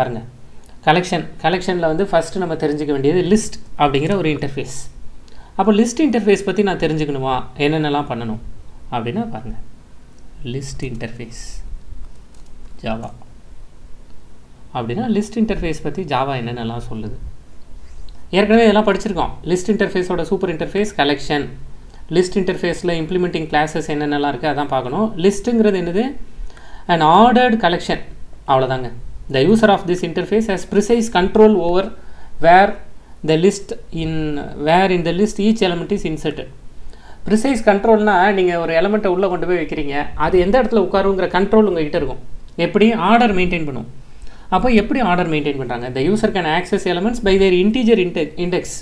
பாருங்க கலெக்ஷன் கலெக்ஷனில் வந்து ஃபர்ஸ்ட் நம்ம தெரிஞ்சுக்க வேண்டியது லிஸ்ட் அப்படிங்கிற ஒரு இன்டர்ஃபேஸ். அப்போ லிஸ்ட் இன்டர்ஃபேஸ் பற்றி நான் தெரிஞ்சுக்கணுமா, என்னென்னலாம் பண்ணணும் அப்படின்னா பாருங்கள், லிஸ்ட் இன்டர்ஃபேஸ் ஜாவா அப்படின்னா லிஸ்ட் இன்டர்ஃபேஸ் பற்றி ஜாவா என்னென்னலாம் சொல்லுது. ஏற்கனவே இதெல்லாம் படிச்சிருக்கோம். லிஸ்ட் இன்டர்ஃபேஸோட சூப்பர் இன்டர்ஃபேஸ் கலெக்ஷன். லிஸ்ட் இன்டர்ஃபேஸில் இம்ப்ளிமெண்டிங் கிளாஸஸ் என்னென்னலாம் இருக்குது அதான் பார்க்கணும். லிஸ்ட்டுங்கிறது என்னது, அண்ட் ஆர்டர்டு கலெக்ஷன். அவ்வளோதாங்க. The user of this interface has precise control over where in the list each element is inserted. Precise controlனா நீங்கள் ஒரு எலமெண்ட்டை உள்ளே கொண்டு போய் வைக்கிறீங்க, அது எந்த இடத்துல உட்காருங்கிற கண்ட்ரோல் உங்கள்கிட்ட இருக்கும். எப்படி ஆர்டர் மெயின்டைன் பண்ணும். அப்போ எப்படி ஆர்டர் மெயின்டைன் பண்ணுறாங்க, the user can access elements by their integer index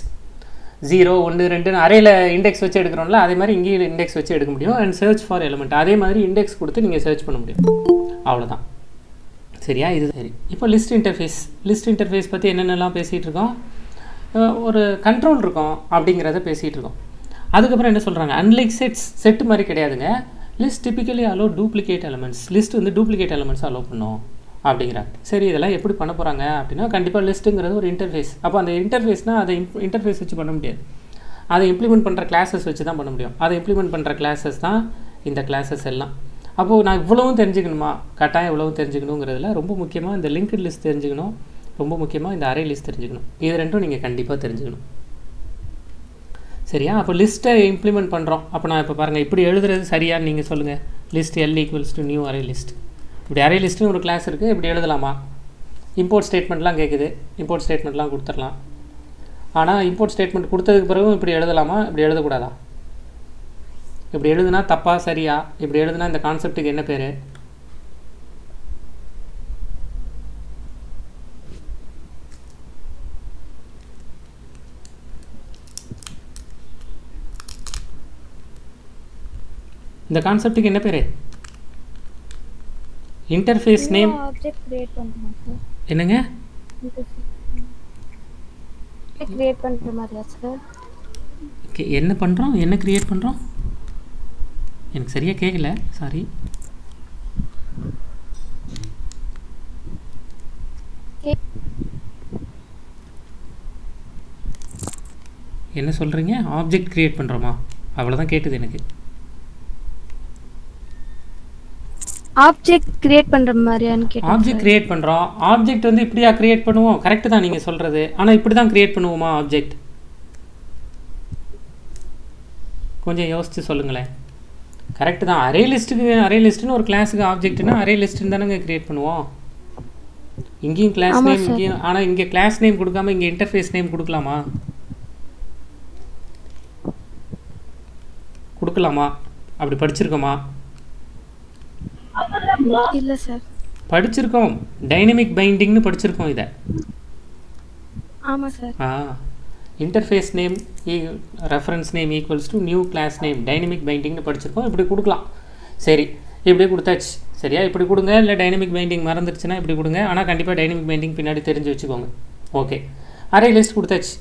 0, 1, 2 அரையில் இண்டெக்ஸ் வச்சு எடுக்கிறோம்ல, அதே மாதிரி இங்கேயும் இண்டெக்ஸ் வச்சு எடுக்க முடியும். அண்ட் சர்ச் ஃபார் எலமெண்ட், அதே மாதிரி இண்டெக்ஸ் கொடுத்து நீங்கள் சர்ச் பண்ண முடியும். அவ்வளோதான், சரியா? இது சரி. இப்போ லிஸ்ட் இன்டர்ஃபேஸ் பற்றி என்னென்னலாம் பேசிகிட்டு இருக்கோம், ஒரு கண்ட்ரோல் இருக்கும் அப்படிங்கிறத பேசிகிட்டு இருக்கோம். அதுக்கப்புறம் என்ன சொல்கிறாங்க, அன்லைக் செட்டு மாதிரி கிடையாதுங்க. List typically allow duplicate elements. List வந்து டூப்ளிகேட் எலமெண்ட்ஸ் அலோ பண்ணும் அப்படிங்கிறாங்க. சரி, இதெல்லாம் எப்படி பண்ண போகிறாங்க அப்படின்னா, கண்டிப்பாக லிஸ்ட்டுங்கிறது ஒரு இன்டர்ஃபேஸ். அப்போ அந்த இன்டர்ஃபேஸ்னால் அதை இன்டர்ஃபேஸ் வச்சு பண்ண முடியாது, அதை இம்ப்ளிமெண்ட் பண்ணுற கிளாஸஸ் வச்சு தான் பண்ண முடியும். அதை இம்ப்ளிமெண்ட் பண்ணுற கிளாஸஸ் தான் இந்த கிளாஸஸ் எல்லாம். அப்போது நான் இவ்வளவும் தெரிஞ்சுக்கணுமா, கட்டாயம் இவ்வளவும் தெரிஞ்சுக்கணுங்கிறதுல ரொம்ப முக்கியமாக இந்த லிங்க்டு லிஸ்ட் தெரிஞ்சுக்கணும், ரொம்ப முக்கியமாக இந்த அரே லிஸ்ட் தெரிஞ்சுக்கணும். இது ரெண்டும் நீங்கள் கண்டிப்பாக தெரிஞ்சுக்கணும், சரியா? அப்போ லிஸ்ட்டை இம்ப்ளிமெண்ட் பண்ணுறோம். அப்போ நான் இப்போ பாருங்கள், இப்படி எழுதுறது சரியான்னு நீங்கள் சொல்லுங்கள். List L = new array list. இப்படி அரே லிஸ்ட்டுன்னு ஒரு கிளாஸ் இருக்குது, இப்படி எழுதலாமா? இம்போர்ட் ஸ்டேட்மெண்ட்லாம் கேட்குது, இம்போர்ட் ஸ்டேட்மெண்ட்லாம் கொடுத்துடலாம். ஆனால் இம்போர்ட் ஸ்டேட்மெண்ட் கொடுத்ததுக்கு பிறகு இப்படி எழுதலாமா, இப்படி எழுதக்கூடாதா? இப்படி எழுதுனா தப்பா சரியா? இப்படி எழுதுனா இந்த கான்செப்டுக்கு என்ன பேர்? இந்த கான்செப்டுக்கு என்ன பேர்? Interface name. என்னங்க என்ன பண்ணுறோம், என்ன கிரியேட் பண்ணுறோம்? எனக்கு சரியாக கேட்கல, சாரி. என்ன சொல்கிறீங்க, ஆப்ஜெக்ட் க்ரியேட் பண்ணுறோமா? அவ்வளோதான் கேட்டுது எனக்கு. ஆப்ஜெக்ட் க்ரியேட் பண்ணுற மாதிரியான்னு கேட்டேன். ஆப்ஜெக்ட் க்ரியேட் பண்ணுறோம். ஆப்ஜெக்ட் வந்து இப்படியா க்ரியேட் பண்ணுவோம்? கரெக்டு தான் நீங்கள் சொல்கிறது. ஆனால் இப்படி தான் க்ரியேட் பண்ணுவோமா ஆப்ஜெக்ட்? கொஞ்சம் யோசித்து சொல்லுங்களேன். கரெக்ட் தான். அரே லிஸ்ட்டுன்னு ஒரு கிளாஸுக்கு ஆப்ஜெக்ட்னா அரே லிஸ்ட்டுன்னு தானேங்க க்ரியேட் பண்ணுவோம். இங்கேயும் கிளாஸ் நேம், இங்கேயும். ஆனால் இங்கே கிளாஸ் நேம் கொடுக்காம இங்கே இன்டர்ஃபேஸ் நேம் கொடுக்கலாமா? கொடுக்கலாமா? அப்படி படிச்சிருக்கோமா? இல்லை சார். படிச்சிருக்கோம், டைனமிக் பைண்டிங்னு படிச்சிருக்கோம் இதை. ஆமாம் sir. Interface name reference name equals to new class name dynamic பைண்டிங்னு படிச்சிருக்கோம். இப்படி கொடுக்கலாம். சரி, இப்படியே கொடுத்தாச்சு, சரியா? இப்படி கொடுங்க. இல்லை டைனமிக் பைண்டிங் மறந்துருச்சுன்னா இப்படி கொடுங்க. ஆனால் கண்டிப்பாக டைனமிக் பைண்டிங் பின்னாடி தெரிஞ்சு வச்சுக்கோங்க. ஓகே, அரே லிஸ்ட் கொடுத்தாச்சு.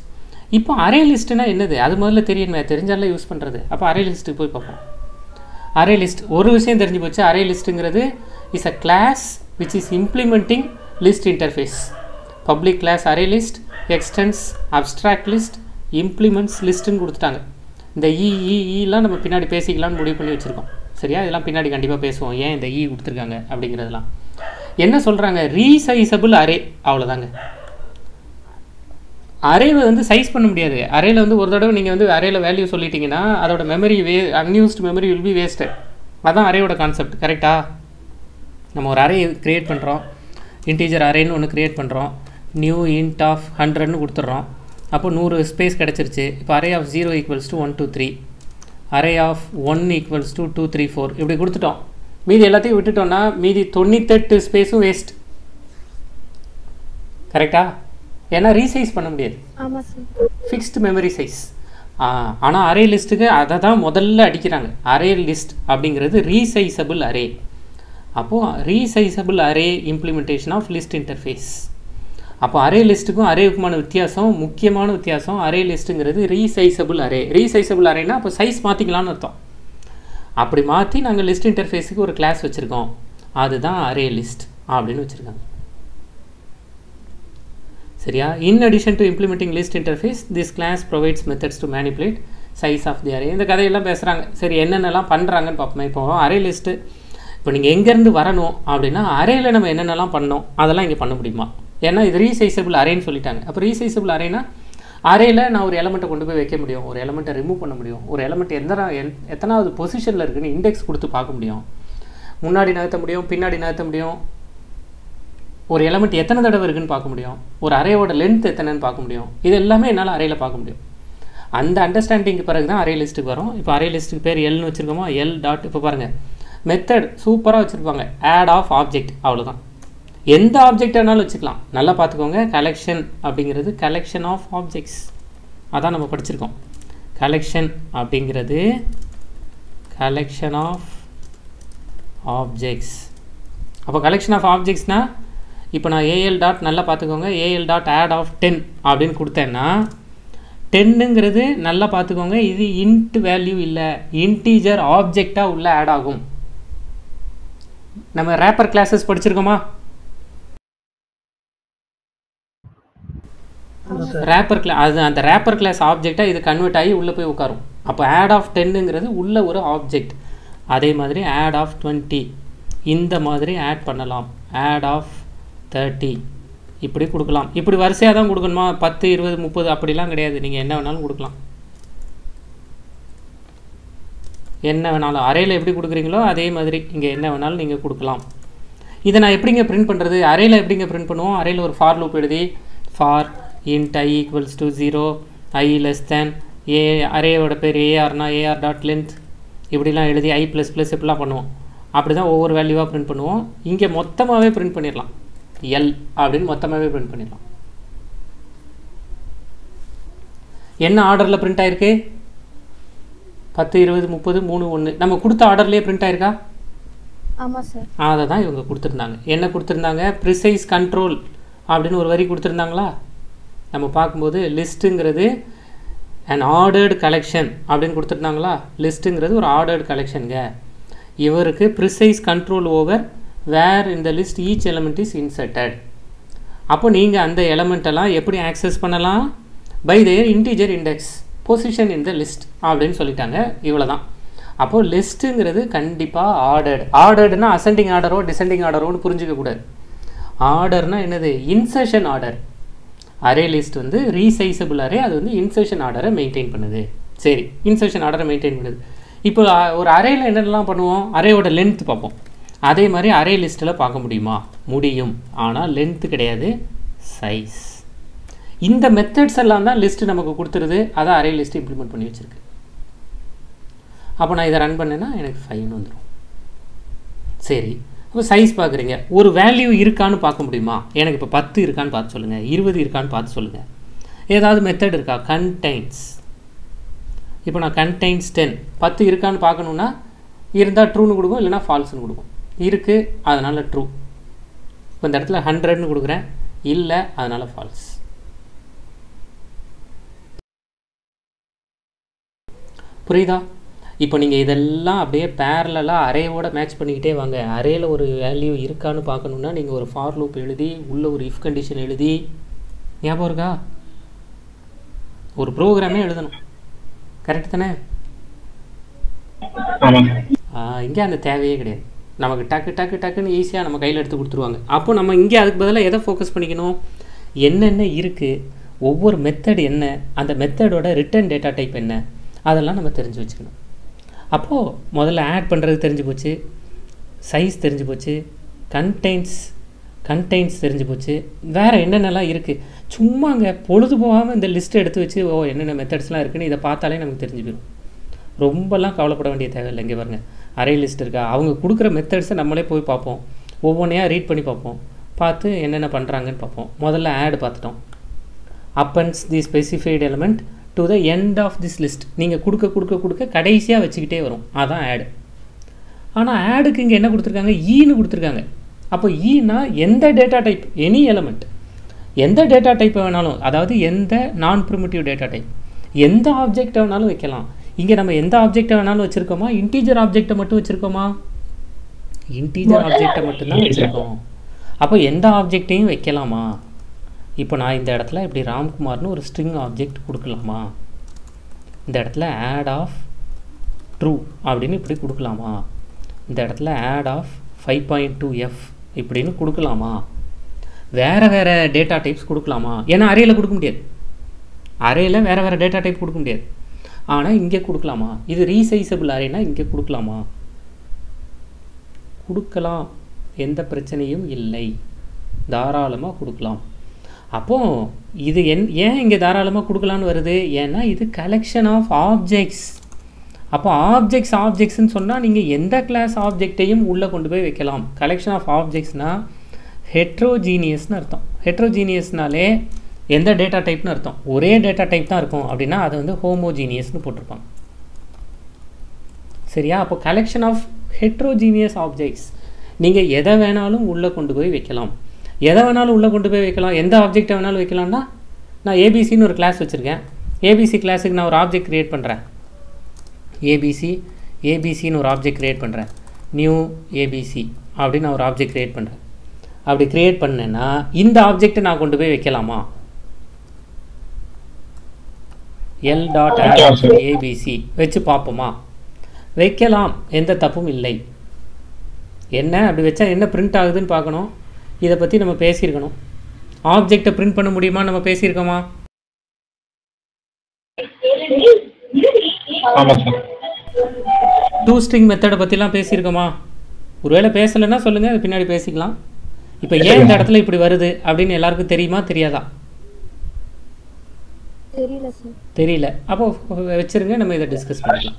இப்போ அரே லிஸ்ட்டுனா என்னது, அது முதல்ல தெரியணுமே, தெரிஞ்சாலும் யூஸ் பண்ணுறது. அப்போ அரே லிஸ்ட்டுக்கு போய் பார்ப்போம். அரே லிஸ்ட் ஒரு விஷயம் தெரிஞ்சு போச்சு. அரே லிஸ்ட்டுங்கிறது is a class which is implementing list interface. Public class array list extends abstract list implements லிஸ்ட்டுன்னு கொடுத்துட்டாங்க. இந்த ஈலாம் நம்ம பின்னாடி பேசிக்கலாம்னு முடிவு பண்ணி வச்சுருக்கோம், சரியா? இதெல்லாம் பின்னாடி கண்டிப்பாக பேசுவோம், ஏன் இந்த ஈ கொடுத்துருக்காங்க அப்படிங்கிறதுலாம். என்ன சொல்கிறாங்க, ரீசைசபிள் அரே. அவ்வளோதாங்க. அரேவை வந்து சைஸ் பண்ண முடியாது. அரேயில் வந்து ஒரு தடவை நீங்கள் வந்து அரேயில் வேல்யூ சொல்லிட்டீங்கன்னா அதோட memory unused memory will be waste. அதுதான் அரேயோட கான்செப்ட், கரெக்டாக? நம்ம ஒரு அரே க்ரியேட் பண்ணுறோம், இன்டீஜர் அரேன்னு ஒன்று க்ரியேட் பண்ணுறோம். நியூ இன்ட் ஆஃப் 100ன்னு கொடுத்துட்றோம். அப்போ 100 ஸ்பேஸ் கிடச்சிருச்சு. இப்போ அரே ஆஃப் 0 = 1, 2, 3, அரே ஆஃப் 1 = 2, 3, 4 இப்படி கொடுத்துட்டோம். மீதி எல்லாத்தையும் விட்டுட்டோம்னா மீதி 98 ஸ்பேஸும் வேஸ்ட், கரெக்டா? ஏன்னா ரீசைஸ் பண்ண முடியாது, ஃபிக்ஸ்டு மெமரி சைஸ். ஆனால் அரே லிஸ்ட்டுக்கு அதை தான் முதல்ல அடிக்கிறாங்க. அரே லிஸ்ட் அப்படிங்கிறது ரீசைசபிள் அரே. அப்போது resizable array implementation of list interface. அப்போ அரே லிஸ்ட்டுக்கும் அரேவுக்குமான வித்தியாசம், முக்கியமான வித்தியாசம், அரே லிஸ்ட்டுங்கிறது ரீசைசபிள் அரே. ரீசைசபிள் அரேன்னா அப்போ சைஸ் மாற்றிக்கலான்னு அர்த்தம். அப்படி மாற்றி நாங்கள் லிஸ்ட் இன்டர்ஃபேஸுக்கு ஒரு கிளாஸ் வச்சுருக்கோம், அதுதான் அரே லிஸ்ட் அப்படின்னு வச்சுருக்காங்க. சரியா? In addition to implementing list interface, this class provides methods to manipulate size of the array. இந்த கதையெல்லாம் பேசுகிறாங்க. சரி, என்னென்னலாம் பண்ணுறாங்கன்னு பார்ப்போம். இப்போ அரே லிஸ்ட்டு, இப்போ நீங்கள் எங்கேருந்து வரணும் அப்படின்னா அரேயில் நம்ம என்னென்னலாம் பண்ணோம் அதெல்லாம் இங்கே பண்ண முடியுமா? ஏன்னா இது ரீசைசபிள் அரேன்னு சொல்லிட்டாங்க. அப்போ ரீசைசபிள் அரேனா அரேயில் நான் ஒரு எலமெண்ட்டை கொண்டு போய் வைக்க முடியும், ஒரு எலமெண்ட்டை ரிமூவ் பண்ண முடியும், ஒரு எலமெண்ட் எத்தனாவது பொசிஷனில் இருக்குதுன்னு இண்டெக்ஸ் கொடுத்து பார்க்க முடியும், முன்னாடி நகர்த்த முடியும், பின்னாடி நகர்த்த முடியும், ஒரு எலமெண்ட் எத்தனை தடவை இருக்குதுன்னு பார்க்க முடியும், ஒரு அரேயோட லென்த் எத்தனைன்னு பார்க்க முடியும். இது எல்லாமே என்னால் அரேயில் பார்க்க முடியும். அந்த அண்டர்ஸ்டாண்டிங்க்கு பிறகு தான் அரே லிஸ்ட்டுக்கு வரும். இப்போ அரே லிஸ்ட்டுக்கு பேர் எல்னு வச்சுருக்கோமா, எல் டாட். இப்போ பாருங்கள் மெத்தட் சூப்பராக வச்சுருப்பாங்க, ஆட் ஆஃப் ஆப்ஜெக்ட். அவ்வளோதான், எந்த ஆப்ஜெக்ட் வேணாலும் வச்சுக்கலாம். நல்லா பார்த்துக்கோங்க, கலெக்ஷன் அப்படிங்கிறது கலெக்ஷன் ஆஃப் ஆப்ஜெக்ட்ஸ், அதான் நம்ம படிச்சிருக்கோம். கலெக்ஷன் அப்படிங்கிறது கலெக்ஷன் ஆஃப் ஆப்ஜெக்ட்ஸ். அப்போ கலெக்ஷன் ஆஃப் ஆப்ஜெக்ட்ஸ்னால் இப்போ நான் ஏஎல் டாட், நல்லா பார்த்துக்கோங்க, ஏஎல் டாட் ஆட் ஆஃப் 10 அப்படின்னு கொடுத்தேன்னா 10ங்கிறது நல்லா பார்த்துக்கோங்க, இது இன்ட் வேல்யூ இல்லை, இன்டீஜர் ஆப்ஜெக்டாக உள்ளே ஆட் ஆகும். நம்ம ரேப்பர் கிளாஸஸ் படிச்சிருக்கோமா? ரேப்பர் கிளாஸ், அது அந்த ரேப்பர் கிளாஸ் ஆப்ஜெக்டாக இது கன்வெர்ட் ஆகி உள்ளே போய் உட்காரும். அப்போ ஆட் ஆஃப் 10ங்கிறது உள்ளே ஒரு ஆப்ஜெக்ட். அதே மாதிரி ஆட் ஆஃப் 20 இந்த மாதிரி ஆட் பண்ணலாம், ஆட் ஆஃப் 30 இப்படி கொடுக்கலாம். இப்படி வரிசையாக தான் கொடுக்கணுமா? 10, 20, 30 அப்படிலாம் கிடையாது. நீங்கள் என்ன வேணாலும் கொடுக்கலாம், என்ன வேணாலும். அரேயில் எப்படி கொடுக்குறீங்களோ அதே மாதிரி இங்கே என்ன வேணாலும் நீங்கள் கொடுக்கலாம். இதை நான் எப்படிங்க பிரிண்ட் பண்ணுறது? அரேயில் எப்படிங்க பிரிண்ட் பண்ணுவோம்? அரேயில் ஒரு ஃபார் லூப் எழுதி for int i equals to 0, i less than a, அரேயோட பேர் ஏஆர்னா ஏஆர் டாட் லென்த் இப்படிலாம் எழுதி i ப்ளஸ் ப்ளஸ் இப்படிலாம் பண்ணுவோம். அப்படி தான் ஒவ்வொரு வேல்யூவாக பிரிண்ட் பண்ணுவோம். இங்கே மொத்தமாகவே பிரிண்ட் பண்ணிடலாம், l அப்படின்னு மொத்தமாகவே பிரிண்ட் பண்ணிடலாம். என்ன ஆர்டரில் பிரிண்ட் ஆகிருக்கு? 10, 20, 30, 3, 1 நம்ம கொடுத்த ஆர்டர்லேயே பிரிண்ட் ஆகிருக்கா? ஆமாம் சார். அதை தான் இவங்க கொடுத்துருந்தாங்க. என்ன கொடுத்துருந்தாங்க? ப்ரிசைஸ் கண்ட்ரோல் அப்படின்னு ஒரு வரி கொடுத்துருந்தாங்களா? நம்ம பார்க்கும்போது லிஸ்ட்டுங்கிறது அண்ட் ஆர்டர்டு கலெக்ஷன் அப்படின்னு கொடுத்துருந்தாங்களா? லிஸ்ட்டுங்கிறது ஒரு ஆர்டர்டு கலெக்ஷனுங்க. இவருக்கு ப்ரிசைஸ் கண்ட்ரோல் ஓவர் வேர் இந்த list each element is inserted. அப்போ நீங்கள் அந்த எலமெண்ட்டெல்லாம் எப்படி ஆக்சஸ் பண்ணலாம்? By their integer index position in the list அப்படின்னு சொல்லிட்டாங்க. இவ்வளோ தான். அப்போது லிஸ்ட்டுங்கிறது கண்டிப்பாக ஆர்டர்டு. ஆர்டர்டுனா அசெண்டிங் ஆர்டரோ டிசெண்டிங் ஆர்டரோன்னு புரிஞ்சிக்கக்கூடாது. ஆர்டர்னால் என்னது? Insertion order. அரே லிஸ்ட் வந்து ரீசைசபிள் அரே, அது வந்து இன்சர்ஷன் ஆர்டரை மெயின்டைன் பண்ணுது. சரி, இன்சர்ஷன் ஆர்டரை மெயின்டைன் பண்ணுது. இப்போ ஒரு அரேயில் என்னென்னலாம் பண்ணுவோம்? அரேயோட லென்த் பார்ப்போம். அதே மாதிரி அரே லிஸ்ட்டில் பார்க்க முடியுமா? முடியும், ஆனால் லென்த்து கிடையாது, சைஸ். இந்த மெத்தட்ஸ் எல்லாம் தான் லிஸ்ட்டு நமக்கு கொடுத்துருது. அதான் அரே லிஸ்ட்டு இம்ப்ளிமெண்ட் பண்ணி வச்சுருக்கு. அப்போ நான் இதை ரன் பண்ணேன்னா எனக்கு 5 வந்துடும். சரி, இப்போ சைஸ் பார்க்குறீங்க, ஒரு வேல்யூ இருக்கான்னு பார்க்க முடியுமா? எனக்கு இப்போ 10 இருக்கான்னு பார்த்து சொல்லுங்கள், 20 இருக்கான்னு பார்த்து சொல்லுங்கள். ஏதாவது மெத்தட் இருக்கா? கண்டெயின்ஸ். இப்போ நான் கண்டெயின்ஸ் 10, 10 இருக்கான்னு பார்க்கணுன்னா இருந்தால் ட்ரூன்னு கொடுக்கும், இல்லைனா ஃபால்ஸ்ன்னு கொடுக்கும். இருக்குது, அதனால் ட்ரூ. இப்போ இந்த இடத்துல 100ன்னு கொடுக்குறேன், இல்லை அதனால் ஃபால்ஸ். புரியுதா? இப்போ நீங்கள் இதெல்லாம் அப்படியே பேரலாக அரேவோட மேட்ச் பண்ணிக்கிட்டே வாங்க. அரேயில் ஒரு வேல்யூ இருக்கான்னு பார்க்கணுன்னா நீங்கள் ஒரு ஃபார் லூப் எழுதி உள்ளே ஒரு இஃப் கண்டிஷன் எழுதி, ஞாபகம் இருக்கா? ஒரு ப்ரோக்ராமே எழுதணும், கரெக்டு தானே? இங்கே அந்த தேவையே கிடையாது. நமக்கு டக்கு டக்கு டக்குன்னு ஈஸியாக நம்ம கையில் எடுத்து கொடுத்துருவாங்க. அப்போ நம்ம இங்கே அதுக்கு பதிலாக எதை ஃபோக்கஸ் பண்ணிக்கணும்? என்னென்ன இருக்குது, ஒவ்வொரு மெத்தட் என்ன, அந்த மெத்தடோட ரிட்டர்ன் டேட்டா டைப் என்ன, அதெல்லாம் நம்ம தெரிஞ்சு வச்சுக்கணும். அப்போது முதல்ல ஆட் பண்ணுறது தெரிஞ்சு போச்சு, சைஸ் தெரிஞ்சு போச்சு, கண்டெயின்ஸ் தெரிஞ்சு போச்சு, வேறு என்னென்னலாம் இருக்குது. சும்மா அங்கே பொழுது போகாமல் இந்த லிஸ்ட்டை எடுத்து வச்சு ஓ என்னென்ன மெத்தட்ஸ்லாம் இருக்குதுன்னு இதை பார்த்தாலே நமக்கு தெரிஞ்சு போயிடும். ரொம்பலாம் கவலைப்பட வேண்டிய தேவையில்லை. இங்கே பாருங்கள் அரே லிஸ்ட் இருக்கா, அவங்க கொடுக்குற மெத்தட்ஸை நம்மளே போய் பார்ப்போம், ஒவ்வொன்றையாக ரீட் பண்ணி பார்ப்போம், பார்த்து என்னென்ன பண்ணுறாங்கன்னு பார்ப்போம். முதல்ல ஆட் பார்த்துட்டோம். Appends the specified element to the end of this list. நீங்கள் கொடுக்க கொடுக்க கொடுக்க கடைசியாக வச்சுக்கிட்டே வரும், அதான் ஆடு. ஆனால் ஆடுக்கு இங்கே என்ன கொடுத்துருக்காங்க? ஈன்னு கொடுத்துருக்காங்க. அப்போ ஈனா எந்த டேட்டா டைப், எனி எலமெண்ட், எந்த டேட்டா டைப்பை வேணாலும், அதாவது எந்த நான் ப்ரிமிட்டிவ் டேட்டா டைப், எந்த ஆப்ஜெக்டை வேணாலும் வைக்கலாம். இங்கே நம்ம எந்த ஆப்ஜெக்டை வேணாலும் வச்சுருக்கோமா? இன்டீஜர் ஆப்ஜெக்டை மட்டும் வச்சுருக்கோமா? இன்டீஜர் ஆப்ஜெக்டை மட்டும்தான் வச்சுருக்கோம். அப்போ எந்த ஆப்ஜெக்டையும் வைக்கலாமா? இப்போ நான் இந்த இடத்துல இப்படி ராம்குமார்னு ஒரு ஸ்ட்ரிங் ஆப்ஜெக்ட் கொடுக்கலாமா? இந்த இடத்துல ஆட் ஆஃப் ட்ரூ அப்படின்னு இப்படி கொடுக்கலாமா? இந்த இடத்துல ஆட் ஆஃப் 5.2f இப்படின்னு கொடுக்கலாமா? வேறு வேறு டேட்டா டைப்ஸ் கொடுக்கலாமா? ஏன்னா அரேயில் கொடுக்க முடியாது, அரேயில் வேறு வேறு டேட்டா டைப் கொடுக்க முடியாது. ஆனால் இங்கே கொடுக்கலாமா? இது ரீசைசபிள் அரேனா இங்கே கொடுக்கலாமா? கொடுக்கலாம், எந்த பிரச்சனையும் இல்லை, தாராளமாக கொடுக்கலாம். அப்போது இது ஏன் இங்கே தாராளமாக கொடுக்கலான்னு வருது? ஏன்னா இது கலெக்ஷன் ஆஃப் ஆப்ஜெக்ட்ஸ். அப்போ ஆப்ஜெக்ட்ஸ் ஆப்ஜெக்ட்ஸ்ன்னு சொன்னால் நீங்கள் எந்த கிளாஸ் ஆப்ஜெக்டையும் உள்ளே கொண்டு போய் வைக்கலாம். கலெக்ஷன் ஆஃப் ஆப்ஜெக்ட்ஸ்னால் ஹெட்ரோஜீனியஸ்னு அர்த்தம். ஹெட்ரோஜீனியஸ்னாலே எந்த டேட்டா டைப்னு அர்த்தம், ஒரே டேட்டா டைப் தான் இருக்கும் அப்படின்னா அது வந்து ஹோமோஜீனியஸ்னு போட்டிருப்பாங்க. சரியா? அப்போ கலெக்ஷன் ஆஃப் ஹெட்ரோஜீனியஸ் ஆப்ஜெக்ட்ஸ் நீங்கள் எதை வேணாலும் உள்ளே கொண்டு போய் வைக்கலாம். எதை வேணாலும் உள்ளே கொண்டு போய் வைக்கலாம், எந்த ஆப்ஜெக்டை வேணாலும் வைக்கலாம்னா, நான் ஏபிசின்னு ஒரு கிளாஸ் வச்சுருக்கேன். ஏபிசி கிளாஸுக்கு நான் ஒரு ஆப்ஜெக்ட் க்ரியேட் பண்ணுறேன். ஏபிசின்னு ஒரு ஆப்ஜெக்ட் க்ரியேட் பண்ணுறேன். நியூ ஏபிசி அப்படின்னு நான் ஒரு ஆப்ஜெக்ட் க்ரியேட் பண்ணுறேன். அப்படி க்ரியேட் பண்ணேன்னா இந்த ஆப்ஜெக்டை நான் கொண்டு போய் வைக்கலாமா? எல் டாட் ஆட் ஏபிசி வச்சு பார்ப்போமா? வைக்கலாம், எந்த தப்பும் இல்லை. என்ன அப்படி வச்சா என்ன பிரிண்ட் ஆகுதுன்னு பார்க்கணும். இதை பற்றி நம்ம பேசியிருக்கணும். ஆப்ஜெக்டை பிரிண்ட் பண்ண முடியுமா? நம்ம பேசியிருக்கோமா? டூ ஸ்ட்ரிங் மெத்தடை பற்றிலாம் பேசியிருக்கோமா? ஒருவேளை பேசலைன்னா சொல்லுங்கள், அது பின்னாடி பேசிக்கலாம். இப்போ ஏன் இந்த இடத்துல இப்படி வருது அப்படின்னு எல்லாருக்கும் தெரியுமா? தெரியாதா? தெரியல. அப்போ வச்சிருங்க, நம்ம இதை டிஸ்கஸ் பண்ணலாம்.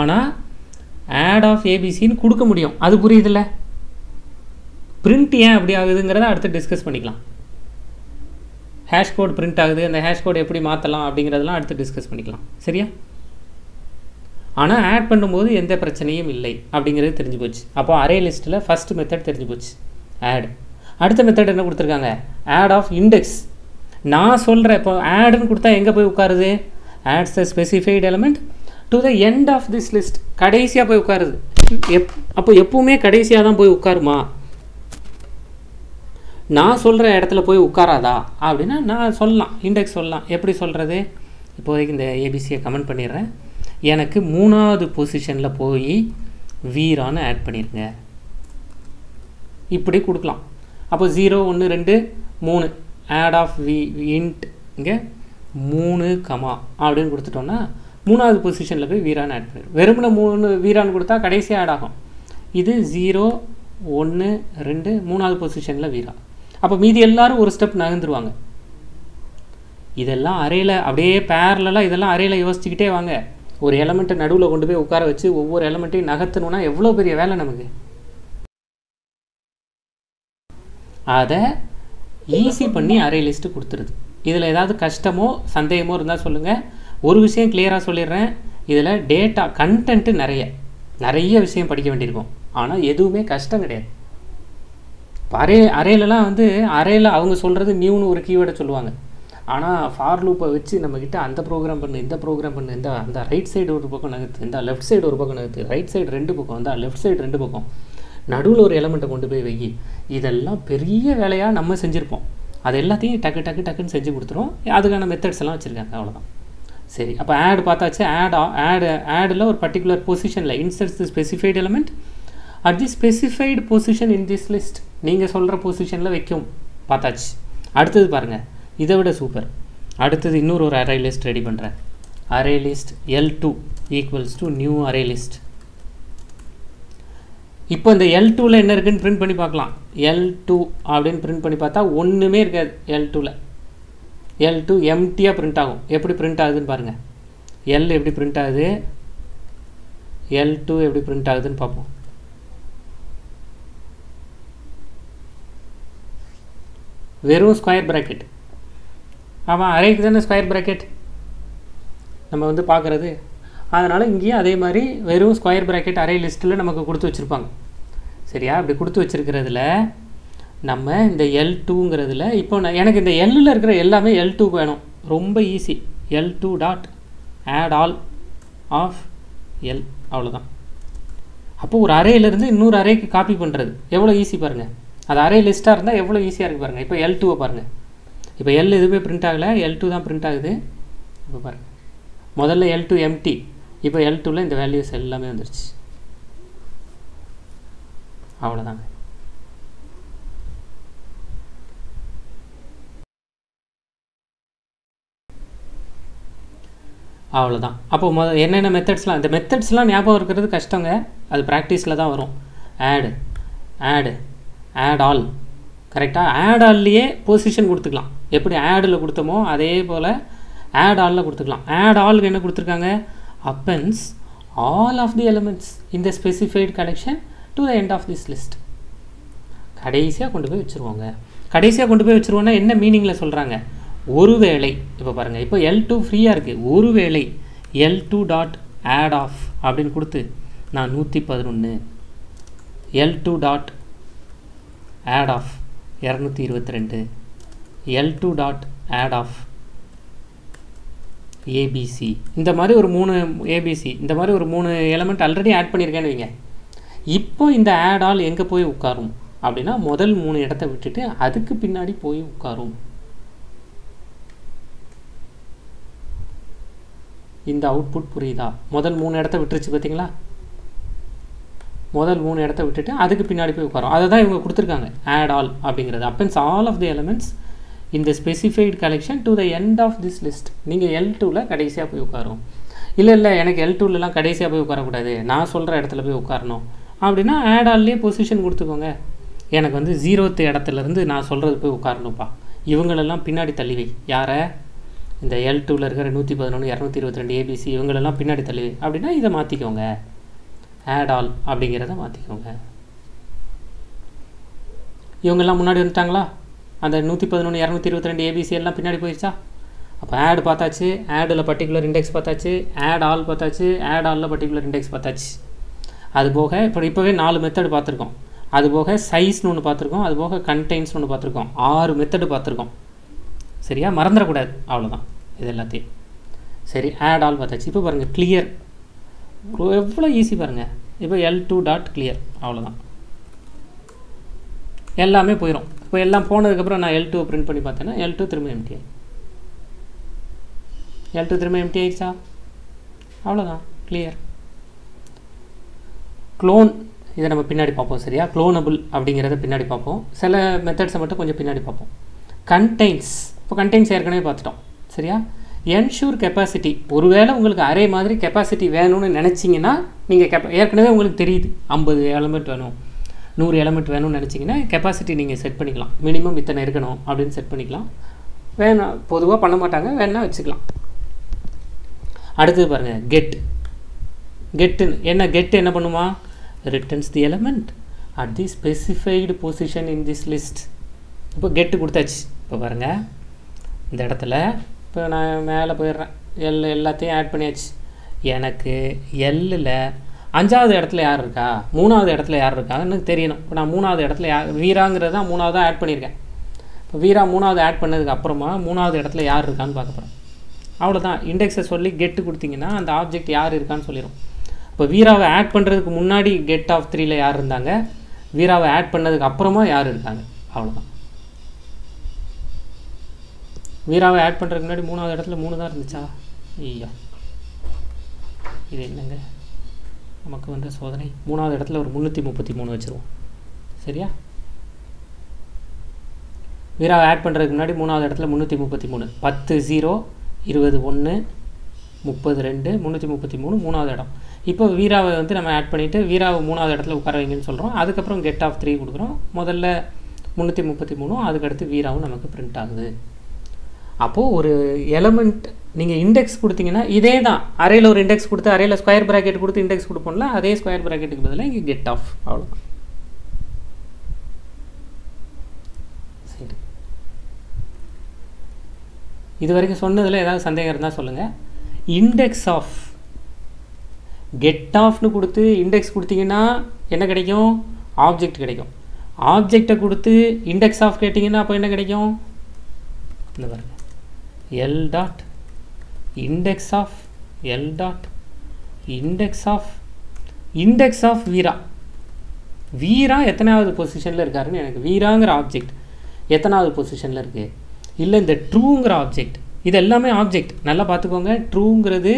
ஆனால் ஆட் ஆஃப் ஏபிசின்னு கொடுக்க முடியும், அது புரியுதுல்ல? பிரிண்ட் ஏன் அப்படி ஆகுதுங்கிறத அடுத்து டிஸ்கஸ் பண்ணிக்கலாம். ஹேஷ் கோட் பிரிண்ட் ஆகுது, அந்த ஹேஷ் கோட் எப்படி மாற்றலாம் அப்படிங்கிறதெல்லாம் அடுத்து டிஸ்கஸ் பண்ணிக்கலாம். சரியா? ஆனால் ஆட் பண்ணும்போது எந்த பிரச்சனையும் இல்லை அப்படிங்கிறது தெரிஞ்சு போச்சு. அப்போ அரே லிஸ்ட்டில் ஃபஸ்ட்டு மெத்தட் தெரிஞ்சு போச்சு, ஆட். அடுத்த மெத்தட் என்ன கொடுத்துருக்காங்க? Add of index. நான் சொல்கிறேன் இப்போ ஆடுன்னு கொடுத்தா எங்கே போய் உட்காருது? Adds the specified element to the end of this list. கடைசியாக போய் உட்காருது. அப்போ எப்பவுமே கடைசியாக தான் போய் உட்காருமா? நான் சொல்கிற இடத்துல போய் உட்காராதா அப்படின்னா நான் சொல்லலாம், இண்டெக்ஸ் சொல்லலாம். எப்படி சொல்கிறது? இப்போதைக்கு இந்த ஏபிசியை கமெண்ட் பண்ணிடுறேன். எனக்கு 3வது பொசிஷனில் போய் வீரான்னு ஆட் பண்ணிடுங்க, இப்படி கொடுக்கலாம். அப்போ 0 1 2 3 ஆட் ஆஃப் வி இன்ட் இங்கே 3 அப்படின்னு கொடுத்துட்டோன்னா 3வது பொசிஷனில் போய் வீரான்னு ஆட் பண்ணிடுவோம். வெறுமனை 3 வீரான்னு கொடுத்தா கடைசியாக ஆட் ஆகும். இது 0 1 2 3வது பொசிஷனில் வீரா. அப்போ மீதி எல்லோரும் ஒரு ஸ்டெப் நகர்ந்துருவாங்க. இதெல்லாம் அறையில் அப்படியே பேரலாக இதெல்லாம் அறையில் யோசிச்சுக்கிட்டே வாங்க. ஒரு எலமெண்ட்டை நடுவில் கொண்டு போய் உட்கார வச்சு ஒவ்வொரு எலமெண்ட்டையும் நகர்த்தணும்னா எவ்வளோ பெரிய வேலை நமக்கு. அதை ஈஸி பண்ணி அரே லிஸ்ட்டு கொடுத்துருது. இதில் ஏதாவது கஷ்டமோ சந்தேகமோ இருந்தால் சொல்லுங்கள். ஒரு விஷயம் கிளியராக சொல்லிடுறேன், இதில் டேட்டா கண்டென்ட்டு நிறைய விஷயம் படிக்க வேண்டியிருக்கும். ஆனால் எதுவுமே கஷ்டம் கிடையாது. அரேலலாம் வந்து அரேல அவங்க சொல்கிறது நியூன்னு ஒரு கீவேர்டை சொல்லுவாங்க. ஆனால் ஃபார் லூப்பை வச்சு நம்மக்கிட்ட அந்த ப்ரோக்ராம் பண்ணு, இந்த ப்ரோக்ராம் பண்ணு, இந்த அந்த ரைட் சைடு ஒரு பக்கம் நகர்த்து, இந்த லெஃப்ட் சைடு ஒரு பக்கம் நகர்த்து, ரைட் சைடு 2 பக்கம், இந்த லெஃப்ட் சைடு 2 பக்கம், நடுவில் ஒரு எலமெண்ட்டை கொண்டு போய் வை, இதெல்லாம் பெரிய வேலையாக நம்ம செஞ்சுருப்போம். அது எல்லாத்தையும் டக்கு டக்கு டக்குன்னு செஞ்சு கொடுத்துரும். அதுக்கான மெத்தட்ஸ் எல்லாம் வச்சுருக்காங்க, அவ்வளோதான். சரி, அப்போ ஆட் பார்த்தாச்சு. ஆடில் ஒரு பர்டிகுலர் பொசிஷனில் inserts the specified element at the specified position in this list. நீங்கள் சொல்கிற பொசிஷனில் வைக்கும். பார்த்தாச்சு. அடுத்தது பாருங்கள், இதை விட சூப்பர். அடுத்தது இன்னொரு ஒரு அரே லிஸ்ட் ரெடி பண்ணுறேன். Array list L2 equals to new array list. இப்போ இந்த L2வில் என்ன இருக்குதுன்னு பிரிண்ட் பண்ணி பார்க்கலாம். L2 அப்படின்னு பிரிண்ட் பண்ணி பார்த்தா ஒன்றுமே இருக்காது. L2 எம்டியாக பிரிண்ட் ஆகும். எப்படி பிரிண்ட் ஆகுதுன்னு பாருங்கள். L எப்படி பிரிண்ட் ஆகுது, L2 எப்படி பிரிண்ட் ஆகுதுன்னு பார்ப்போம். வெறும் ஸ்கொயர் ப்ராக்கெட். ஆமாம், அரேக்கு தானே ஸ்கொயர் ப்ராக்கெட் நம்ம வந்து பார்க்குறது. அதனால் இங்கேயும் அதே மாதிரி வெறும் ஸ்கொயர் ப்ராக்கெட் அரே லிஸ்ட்டில் நமக்கு கொடுத்து வச்சுருப்பாங்க. சரியா? அப்படி கொடுத்து வச்சுருக்கிறதுல நம்ம இந்த L2ங்கிறதுல இப்போ எனக்கு இந்த எல்லில் இருக்கிற எல்லாமே L2 வேணும். ரொம்ப easy. L2 dot add all of L, அவ்வளோதான். அப்போது ஒரு அரேலேருந்து இன்னொரு அரேக்கு காப்பி பண்ணுறது எவ்வளோ ஈஸி பாருங்கள். அது அரே லிஸ்ட்டாக இருந்தால் எவ்வளோ ஈஸியாக இருக்குது பாருங்கள். இப்போ L2வை பாருங்கள். இப்போ L எதுவுமே பிரிண்ட் ஆகலை, L2 தான் பிரிண்ட் ஆகுது. இப்போ பாருங்கள், முதல்ல L2 எம்டி, இப்போ L2வில் இந்த வேல்யூஸ் எல்லாமே வந்துருச்சு. அவ்வளோதாங்க. அவ்வளோதான். அப்போ என்னென்ன மெத்தட்ஸ்லாம், இந்த மெத்தட்ஸ்லாம் ஞாபகம் இருக்கிறது கஷ்டங்க, அது ப்ராக்டிஸில் தான் வரும். ஆடு ஆடு ஆட் ஆல், கரெக்டாக ஆட் ஆல்லையே பொசிஷன் கொடுத்துக்கலாம். எப்படி ஆடில் கொடுத்தோமோ அதே போல் ஆட் ஆலில் கொடுத்துக்கலாம். ஆட் ஆலுக்கு என்ன கொடுத்துருக்காங்க, appends all of the elements இந்த specified collection to the end of this list. கடைசியாக கொண்டு போய் வச்சுருவாங்க. கடைசியாக கொண்டு போய் வச்சுருவோன்னா என்ன மீனிங்கில் சொல்கிறாங்க, ஒருவேளை. இப்போ பாருங்கள், இப்போ L2 ஃப்ரீயாக இருக்குது. ஒருவேளை L2 டாட் ஆட் ஆஃப் அப்படின்னு கொடுத்து நான் 111 L2 dot add of 222 L2 dot add of ABC, இந்த மாதிரி ஒரு 3 ஏபிசி, இந்த மாதிரி ஒரு 3 எலமெண்ட் ஆல்ரெடி ஆட் பண்ணியிருக்கேன்னு வைங்க. இப்போ இந்த ஆட் ஆல் எங்கே போய் உட்காரும் அப்படின்னா, முதல் 3 இடத்த விட்டுட்டு அதுக்கு பின்னாடி போய் உட்காரும். இந்த அவுட்புட் புரியுதா? முதல் 3 இடத்த விட்டுருச்சு பார்த்தீங்களா, முதல் 3 இடத்த விட்டுட்டு அதுக்கு பின்னாடி போய் உட்காரும். அதை தான் இவங்க கொடுத்துருக்காங்க ஆட் ஆல் அப்படிங்கிறது. Appends all of the elements இந்த specified collection to the end of this list. நீங்கள் L2வில் கடைசியாக போய் உட்காரும். இல்லை இல்லை எனக்கு L2லலாம் கடைசியாக போய் உட்காரக்கூடாது, நான் சொல்கிற இடத்துல போய் உட்காரணும் அப்படின்னா ஆட் ஆல்லேயே பொசிஷன் கொடுத்துக்கோங்க. எனக்கு 0th இடத்துலேருந்து நான் சொல்கிறது போய் உட்காரணும்ப்பா, இவங்களெல்லாம் பின்னாடி தள்ளிவை. யாரை? இந்த L2வில் இருக்கிற 111 222 ஏபிசி இவங்களெல்லாம் பின்னாடி தள்ளிவை அப்படின்னா இதை மாற்றிக்கோங்க, ஆட் ஆல் அப்படிங்கிறத மாற்றிக்கோங்க. இவங்கெல்லாம் முன்னாடி வந்துட்டாங்களா? அந்த 111 222 ஏபிசி எல்லாம் பின்னாடி போயிடுச்சா? அப்போ ஆட் பார்த்தாச்சு, ஆடில் பர்டிகுலர் இண்டெக்ஸ் பார்த்தாச்சு, ஆட் ஆல் பார்த்தாச்சு, ஆட் ஆலில் பர்டிகுலர் இண்டெக்ஸ் பார்த்தாச்சு. அது போக இப்போ இப்போவே 4 மெத்தட் பார்த்துருக்கோம், அது போக சைஸ்னு ஒன்று பார்த்துருக்கோம், அது போக கண்டெயின்ஸ்னு ஒன்று பார்த்துருக்கோம், 6 மெத்தடு பார்த்துருக்கோம். சரியா, மறந்துடக்கூடாது. அவ்வளோதான் இது எல்லாத்தையும். சரி, ஆட் ஆல் பார்த்தாச்சு. இப்போ பாருங்கள் கிளியர் எவ்வளோ ஈஸி பாருங்கள். இப்போ L2 டாட் கிளியர், அவ்வளோதான் எல்லாமே போயிடும். இப்போ எல்லாம் போனதுக்கப்புறம் நான் L2 பிரிண்ட் பண்ணி பார்த்தேன்னா L2 திரும்ப எம்டிஐ, L2 திரும்ப எம்டி ஆயிடுச்சா? அவ்வளோதான் கிளியர். க்ளோன், இதை நம்ம பின்னாடி பார்ப்போம். சரியா, க்ளோனபிள் அப்படிங்கிறத பின்னாடி பார்ப்போம். சில மெத்தட்ஸை மட்டும் கொஞ்சம் பின்னாடி பார்ப்போம். கண்டெயின்ஸ், இப்போ கண்டெயின்ஸ் ஏற்கனவே பார்த்துட்டோம். சரியா, என்ஷூர் கெப்பாசிட்டி. ஒருவேளை உங்களுக்கு அரே மாதிரி கெப்பாசிட்டி வேணும்னு நினச்சிங்கன்னா, நீங்கள் ஏற்கனவே உங்களுக்கு தெரியுது 50 எலமெண்ட் வேணும் 100 எலமெண்ட் வேணும்னு நினச்சிங்கன்னா கெப்பாசிட்டி நீங்கள் செட் பண்ணிக்கலாம். மினிமம் இத்தனை இருக்கணும் அப்படின்னு செட் பண்ணிக்கலாம். வேணும் பொதுவாக பண்ண மாட்டாங்க, வேணா வச்சுக்கலாம். அடுத்தது பாருங்கள் கெட். கெட்டுன்னு என்ன, கெட் என்ன பண்ணுமா, returns the element at the specified position in this list. இப்போ கெட்டு கொடுத்தாச்சு. இப்போ பாருங்கள் இந்த இடத்துல இப்போ நான் மேலே போயிடுறேன், எல்லாத்தையும் ஆட் பண்ணியாச்சு. எனக்கு எல்லில் 5வது இடத்துல யார் இருக்கா, 3வது இடத்துல யார் இருக்காங்கன்னு தெரியணும். இப்போ நான் 3வது இடத்துல யார், வீராங்கிறது தான் 3வது ஆட் பண்ணியிருக்கேன். இப்போ வீரா 3வது ஆட் பண்ணதுக்கு அப்புறமா 3வது இடத்துல யார் இருக்கான்னு பார்க்க போகிறேன். அவ்வளோதான், இண்டெக்ஸை சொல்லி கெட்டு கொடுத்தீங்கன்னா அந்த ஆப்ஜெக்ட் யார் இருக்கான்னு சொல்லிடும். இப்போ வீராவை ஆட் பண்ணுறதுக்கு முன்னாடி கெட் ஆஃப் 3ல் யார் இருந்தாங்க, வீராவை ஆட் பண்ணதுக்கு அப்புறமா யார் இருக்காங்க, அவ்வளோதான். வீராவை ஆட் பண்ணுறதுக்கு முன்னாடி 3வது இடத்துல 3 தான் இருந்துச்சா? ஐயா இது என்னங்க நமக்கு சோதனை. 3வது இடத்துல ஒரு 333 வச்சுருவோம். சரியா, வீராவை ஆட் பண்ணுறதுக்கு முன்னாடி 3வது இடத்துல 333, 10 0 20 1 30 2 333 3வது இடம். இப்போ வீராவை நம்ம ஆட் பண்ணிவிட்டு வீராவை 3வது இடத்துல உட்கார வைங்கன்னு சொல்கிறோம். அதுக்கப்புறம் கெட் ஆஃப் 3 கொடுக்குறோம். முதல்ல 333, அதுக்கடுத்து வீராவும் நமக்கு பிரிண்ட் ஆகுது. அப்போது ஒரு எலமெண்ட் நீங்கள் இண்டெக்ஸ் கொடுத்தீங்கன்னா இதே தான், அரேயில் ஒரு இண்டெக்ஸ் கொடுத்து அரேயில் ஸ்கொயர் ப்ராக்கெட் கொடுத்து இண்டெக்ஸ் கொடுப்போம்ல, அதே ஸ்கொயர் ப்ராக்கெட்டுக்கு பதிலாக இங்கே கெட் ஆஃப், அவ்வளோதான். சரி, இது வரைக்கும் சொன்னதில் ஏதாவது சந்தேகம் இருந்தால் சொல்லுங்கள். இண்டெக்ஸ் ஆஃப் கெட் ஆஃப்னு கொடுத்து இண்டெக்ஸ் கொடுத்தீங்கன்னா என்ன கிடைக்கும், ஆப்ஜெக்ட் கிடைக்கும். ஆப்ஜெக்டை கொடுத்து இண்டெக்ஸ் ஆஃப் கேட்டிங்கன்னா அப்போ என்ன கிடைக்கும், இந்த பாருங்கள் L dot index of L dot index of Veera. वीरा எத்தனாவது பொசிஷன்ல இருக்காருன்னு எனக்கு வீராங்கற ஆப்ஜெக்ட் எத்தனாவது பொசிஷன்ல இருக்கு இல்ல இந்த ட்ரூங்கற ஆப்ஜெக்ட் இது எல்லாமே ஆப்ஜெக்ட் நல்லா பாத்துக்கோங்க ட்ரூங்கிறது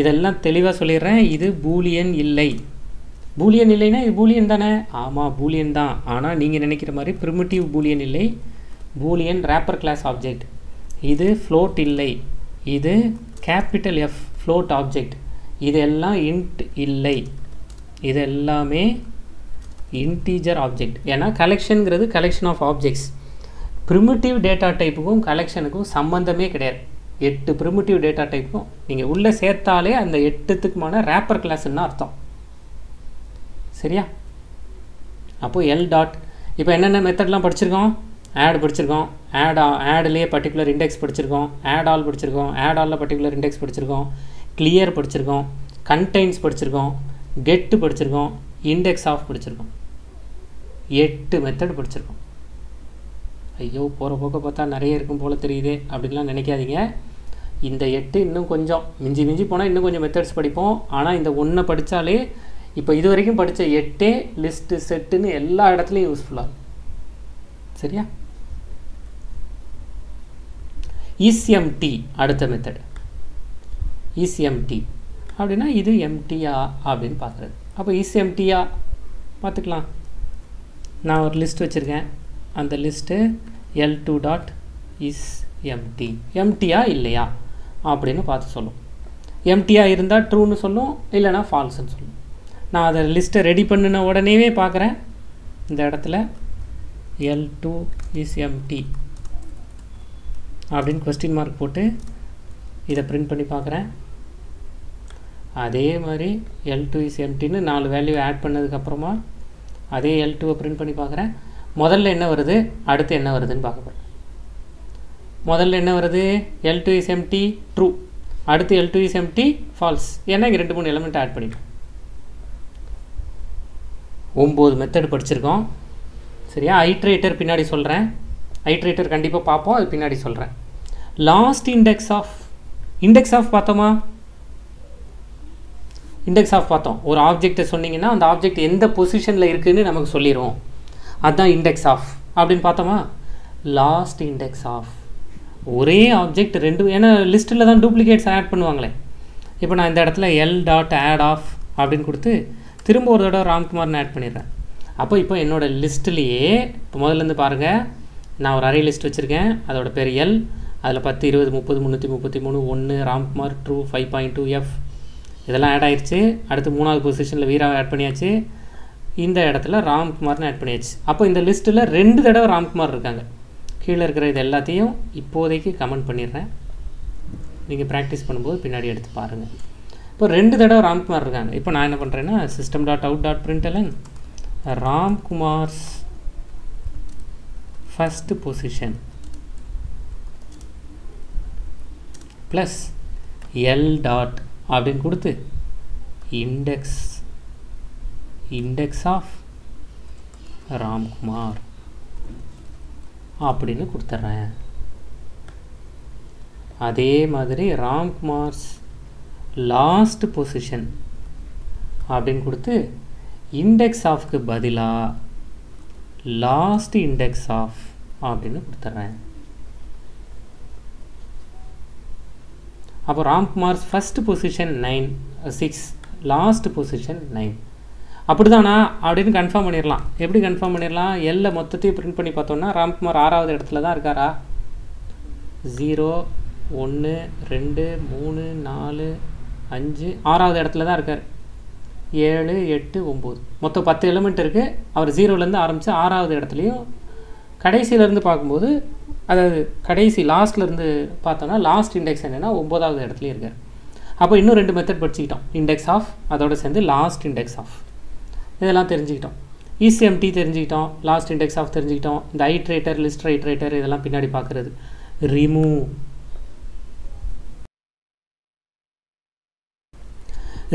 இதெல்லாம் தெளிவா சொல்லிறேன் இது பூலியன் இல்லை பூலியன் இல்லைனா இது பூலியன் தானே ஆமா பூலியன் தான் ஆனா நீங்க நினைக்கிற மாதிரி பிரிமிடிவ் பூலியன் இல்லை பூலியன் ராப்பர் கிளாஸ் ஆப்ஜெக்ட் இது float இல்லை இது capital F float object இதெல்லாம் int இல்லை இதெல்லாம்மே integer object ஏனா collectionங்கிறது collection of objects primitive data typeக்கும் collectionக்கும் சம்பந்தமே கிடையாது 8 primitive data typeக்கும் நீங்க உள்ள சேர்த்தாலே அந்த 8த்துக்குமான wrapper classன்னு அர்த்தம் சரியா அப்போ l dot இப்போ என்னென்ன மெத்தட்லாம் படிச்சிருக்கோம் add படிச்சிருக்கோம் add லே particular index படிச்சிருக்கோம் add all ல particular index படிச்சிருக்கோம் clear படிச்சிருக்கோம் contains படிச்சிருக்கோம் get படிச்சிருக்கோம் इंडेक्स ऑफ படிச்சிருக்கோம் 8 மெத்தட் படிச்சிருக்கோம் ஐயோ போற போக பார்த்தா நிறைய இருக்கும் போல தெரியுதே அப்படிலாம் நினைக்காதீங்க இந்த 8 இன்னும் கொஞ்சம் மிஞ்சி மிஞ்சி போனா இன்னும் கொஞ்சம் மெத்தட்ஸ் படிப்போம் ஆனா இந்த ஒண்ண படிச்சாலே இப்போ இதுவரைக்கும் படிச்ச 8 லிஸ்ட் செட்னு எல்லா இடத்துலயும் யூஸ்புல்லா சரியா isempty அடுத்த மெத்தட் isempty அப்படினா இது empty ஆ அப்படினு பார்க்கிறது அப்ப isempty ஆ பாத்துக்கலாம் நான் ஒரு லிஸ்ட் வச்சிருக்கேன் அந்த லிஸ்ட் l2. isempty empty ஆ இல்லையா அப்படினு பார்த்து சொல்லும் empty ஆ இருந்தா true னு சொல்லும் இல்லனா false னு சொல்லும் நான் அந்த லிஸ்ட் ரெடி பண்ணின உடனேவே பார்க்கறேன் இந்த இடத்துல l2 is empty அப்படின் क्वेश्चन मार्क போட்டு இத பிரிண்ட் பண்ணி பார்க்கறேன் அதே மாதிரி l2 is empty ன்னு நாலு வேல்யூ ஆட் பண்ணதுக்கு அப்புறமா அதே l2 பிரிண்ட் பண்ணி பார்க்கறேன் முதல்ல என்ன வருது அடுத்து என்ன வருதுன்னு பார்க்க போறேன் முதல்ல என்ன வருது l2 is empty true அடுத்து l2 is empty false ஏன்னா இங்க ரெண்டு மூணு எலிமெண்ட் ஆட் பண்ணிட்டோம் 9 மெத்தட் படிச்சிருக்கோம் சரியா ஐட்ரேட்டர் பின்னாடி சொல்றேன் ஐட்ரேட்டர் கண்டிப்பா பாப்போம் அது பின்னாடி சொல்றேன் லாஸ்ட் இன்டெக்ஸ் ஆஃப் பார்த்தோமா இன்டெக்ஸ் ஆஃப் பார்த்தோம் ஒரு ஆப்ஜெக்ட் சொன்னீங்கன்னா அந்த ஆப்ஜெக்ட் எந்த பொசிஷன்ல இருக்குன்னு நமக்கு சொல்லிரும் அதான் இன்டெக்ஸ் ஆஃப் அப்படினு பார்த்தோமா லாஸ்ட் இன்டெக்ஸ் ஆஃப் ஒரே ஆப்ஜெக்ட் ரெண்டு ஏனா லிஸ்ட்ல தான் டூப்ளிகேட்ஸ் ஆட் பண்ணுவாங்களே இப்போ நான் இந்த இடத்துல l.add of அப்படினு கொடுத்து திரும்ப ஒரு தடவை ராம்குமார்னு ஆட் பண்ணிறேன் அப்போ இப்போ என்னோட லிஸ்ட்லயே முதல்ல இருந்து பாருங்க நான் ஒரு அரே லிஸ்ட் வச்சிருக்கேன் அதோட பேர் l அதுல 10 20 30 333 1 ராம்குமார் ட்ரூ 5.2 f இதெல்லாம் ஆட் ஆயிருச்சு அடுத்து மூணாவது பொசிஷன்ல வீராவை ஆட் பண்ணியாச்சு இந்த இடத்துல ராம்குமார்னு ஆட் பண்ணியாச்சு அப்போ இந்த லிஸ்ட்ல ரெண்டு தடவை ராம்குமார் இருக்காங்க கீழ இருக்கிற இது எல்லாத்தையும் இப்போதைக்கு கமெண்ட் பண்ணிறேன் நீங்க பிராக்டீஸ் பண்ணும்போது பின்னாடி எடுத்து பாருங்க இப்போ ரெண்டு தடவை ராம்குமார் இருக்காங்க இப்போ நான் என்ன பண்றேன்னா system.out.println Ramkumar's first position plus L dot அப்படின் கொடுத்து index of Ramkumar அப்படின்னு கொடுத்துறேன் அதே மாதிரி Ramkumar's last position அப்படின் கொடுத்து index of के बदिला last index of आप इन्हें पढ़ते रहें। अब रामकुमार's first position 9, 6, last position 9। अब इधर ना आप इन्हें confirm बनेर लां। ये भी confirm बनेर लां। ये लल मत्ते print पनी पातो ना रामकुमार आ रहा उधर इधर लगा रखा रा 0, 1, 2, 3, 4, 5 आ रहा उधर इधर लगा रखा 7, 8, 9 மொத்தம் 10 எலிமெண்ட் இருக்கு அவர் 0 ல இருந்து ஆரம்பிச்சு 6வது இடத்துலயும் கடைசில இருந்து பாக்கும்போது அதாவது கடைசி லாஸ்ட்ல இருந்து பார்த்தோம்னா லாஸ்ட் இன்டெக்ஸ் என்னன்னா 9வது இடத்துல இருக்கு அப்ப இன்னும் ரெண்டு மெத்தட் படிச்சிட்டோம் இன்டெக்ஸ் ஆஃப் அதோட சேர்ந்து லாஸ்ட் இன்டெக்ஸ் ஆஃப் இதெல்லாம் தெரிஞ்சிட்டோம் isempty தெரிஞ்சிட்டோம் லாஸ்ட் இன்டெக்ஸ் ஆஃப் தெரிஞ்சிட்டோம் இந்த ஐட்ரேட்டர் லிஸ்ட் ஐட்ரேட்டர் இதெல்லாம் பின்னாடி பார்க்கிறது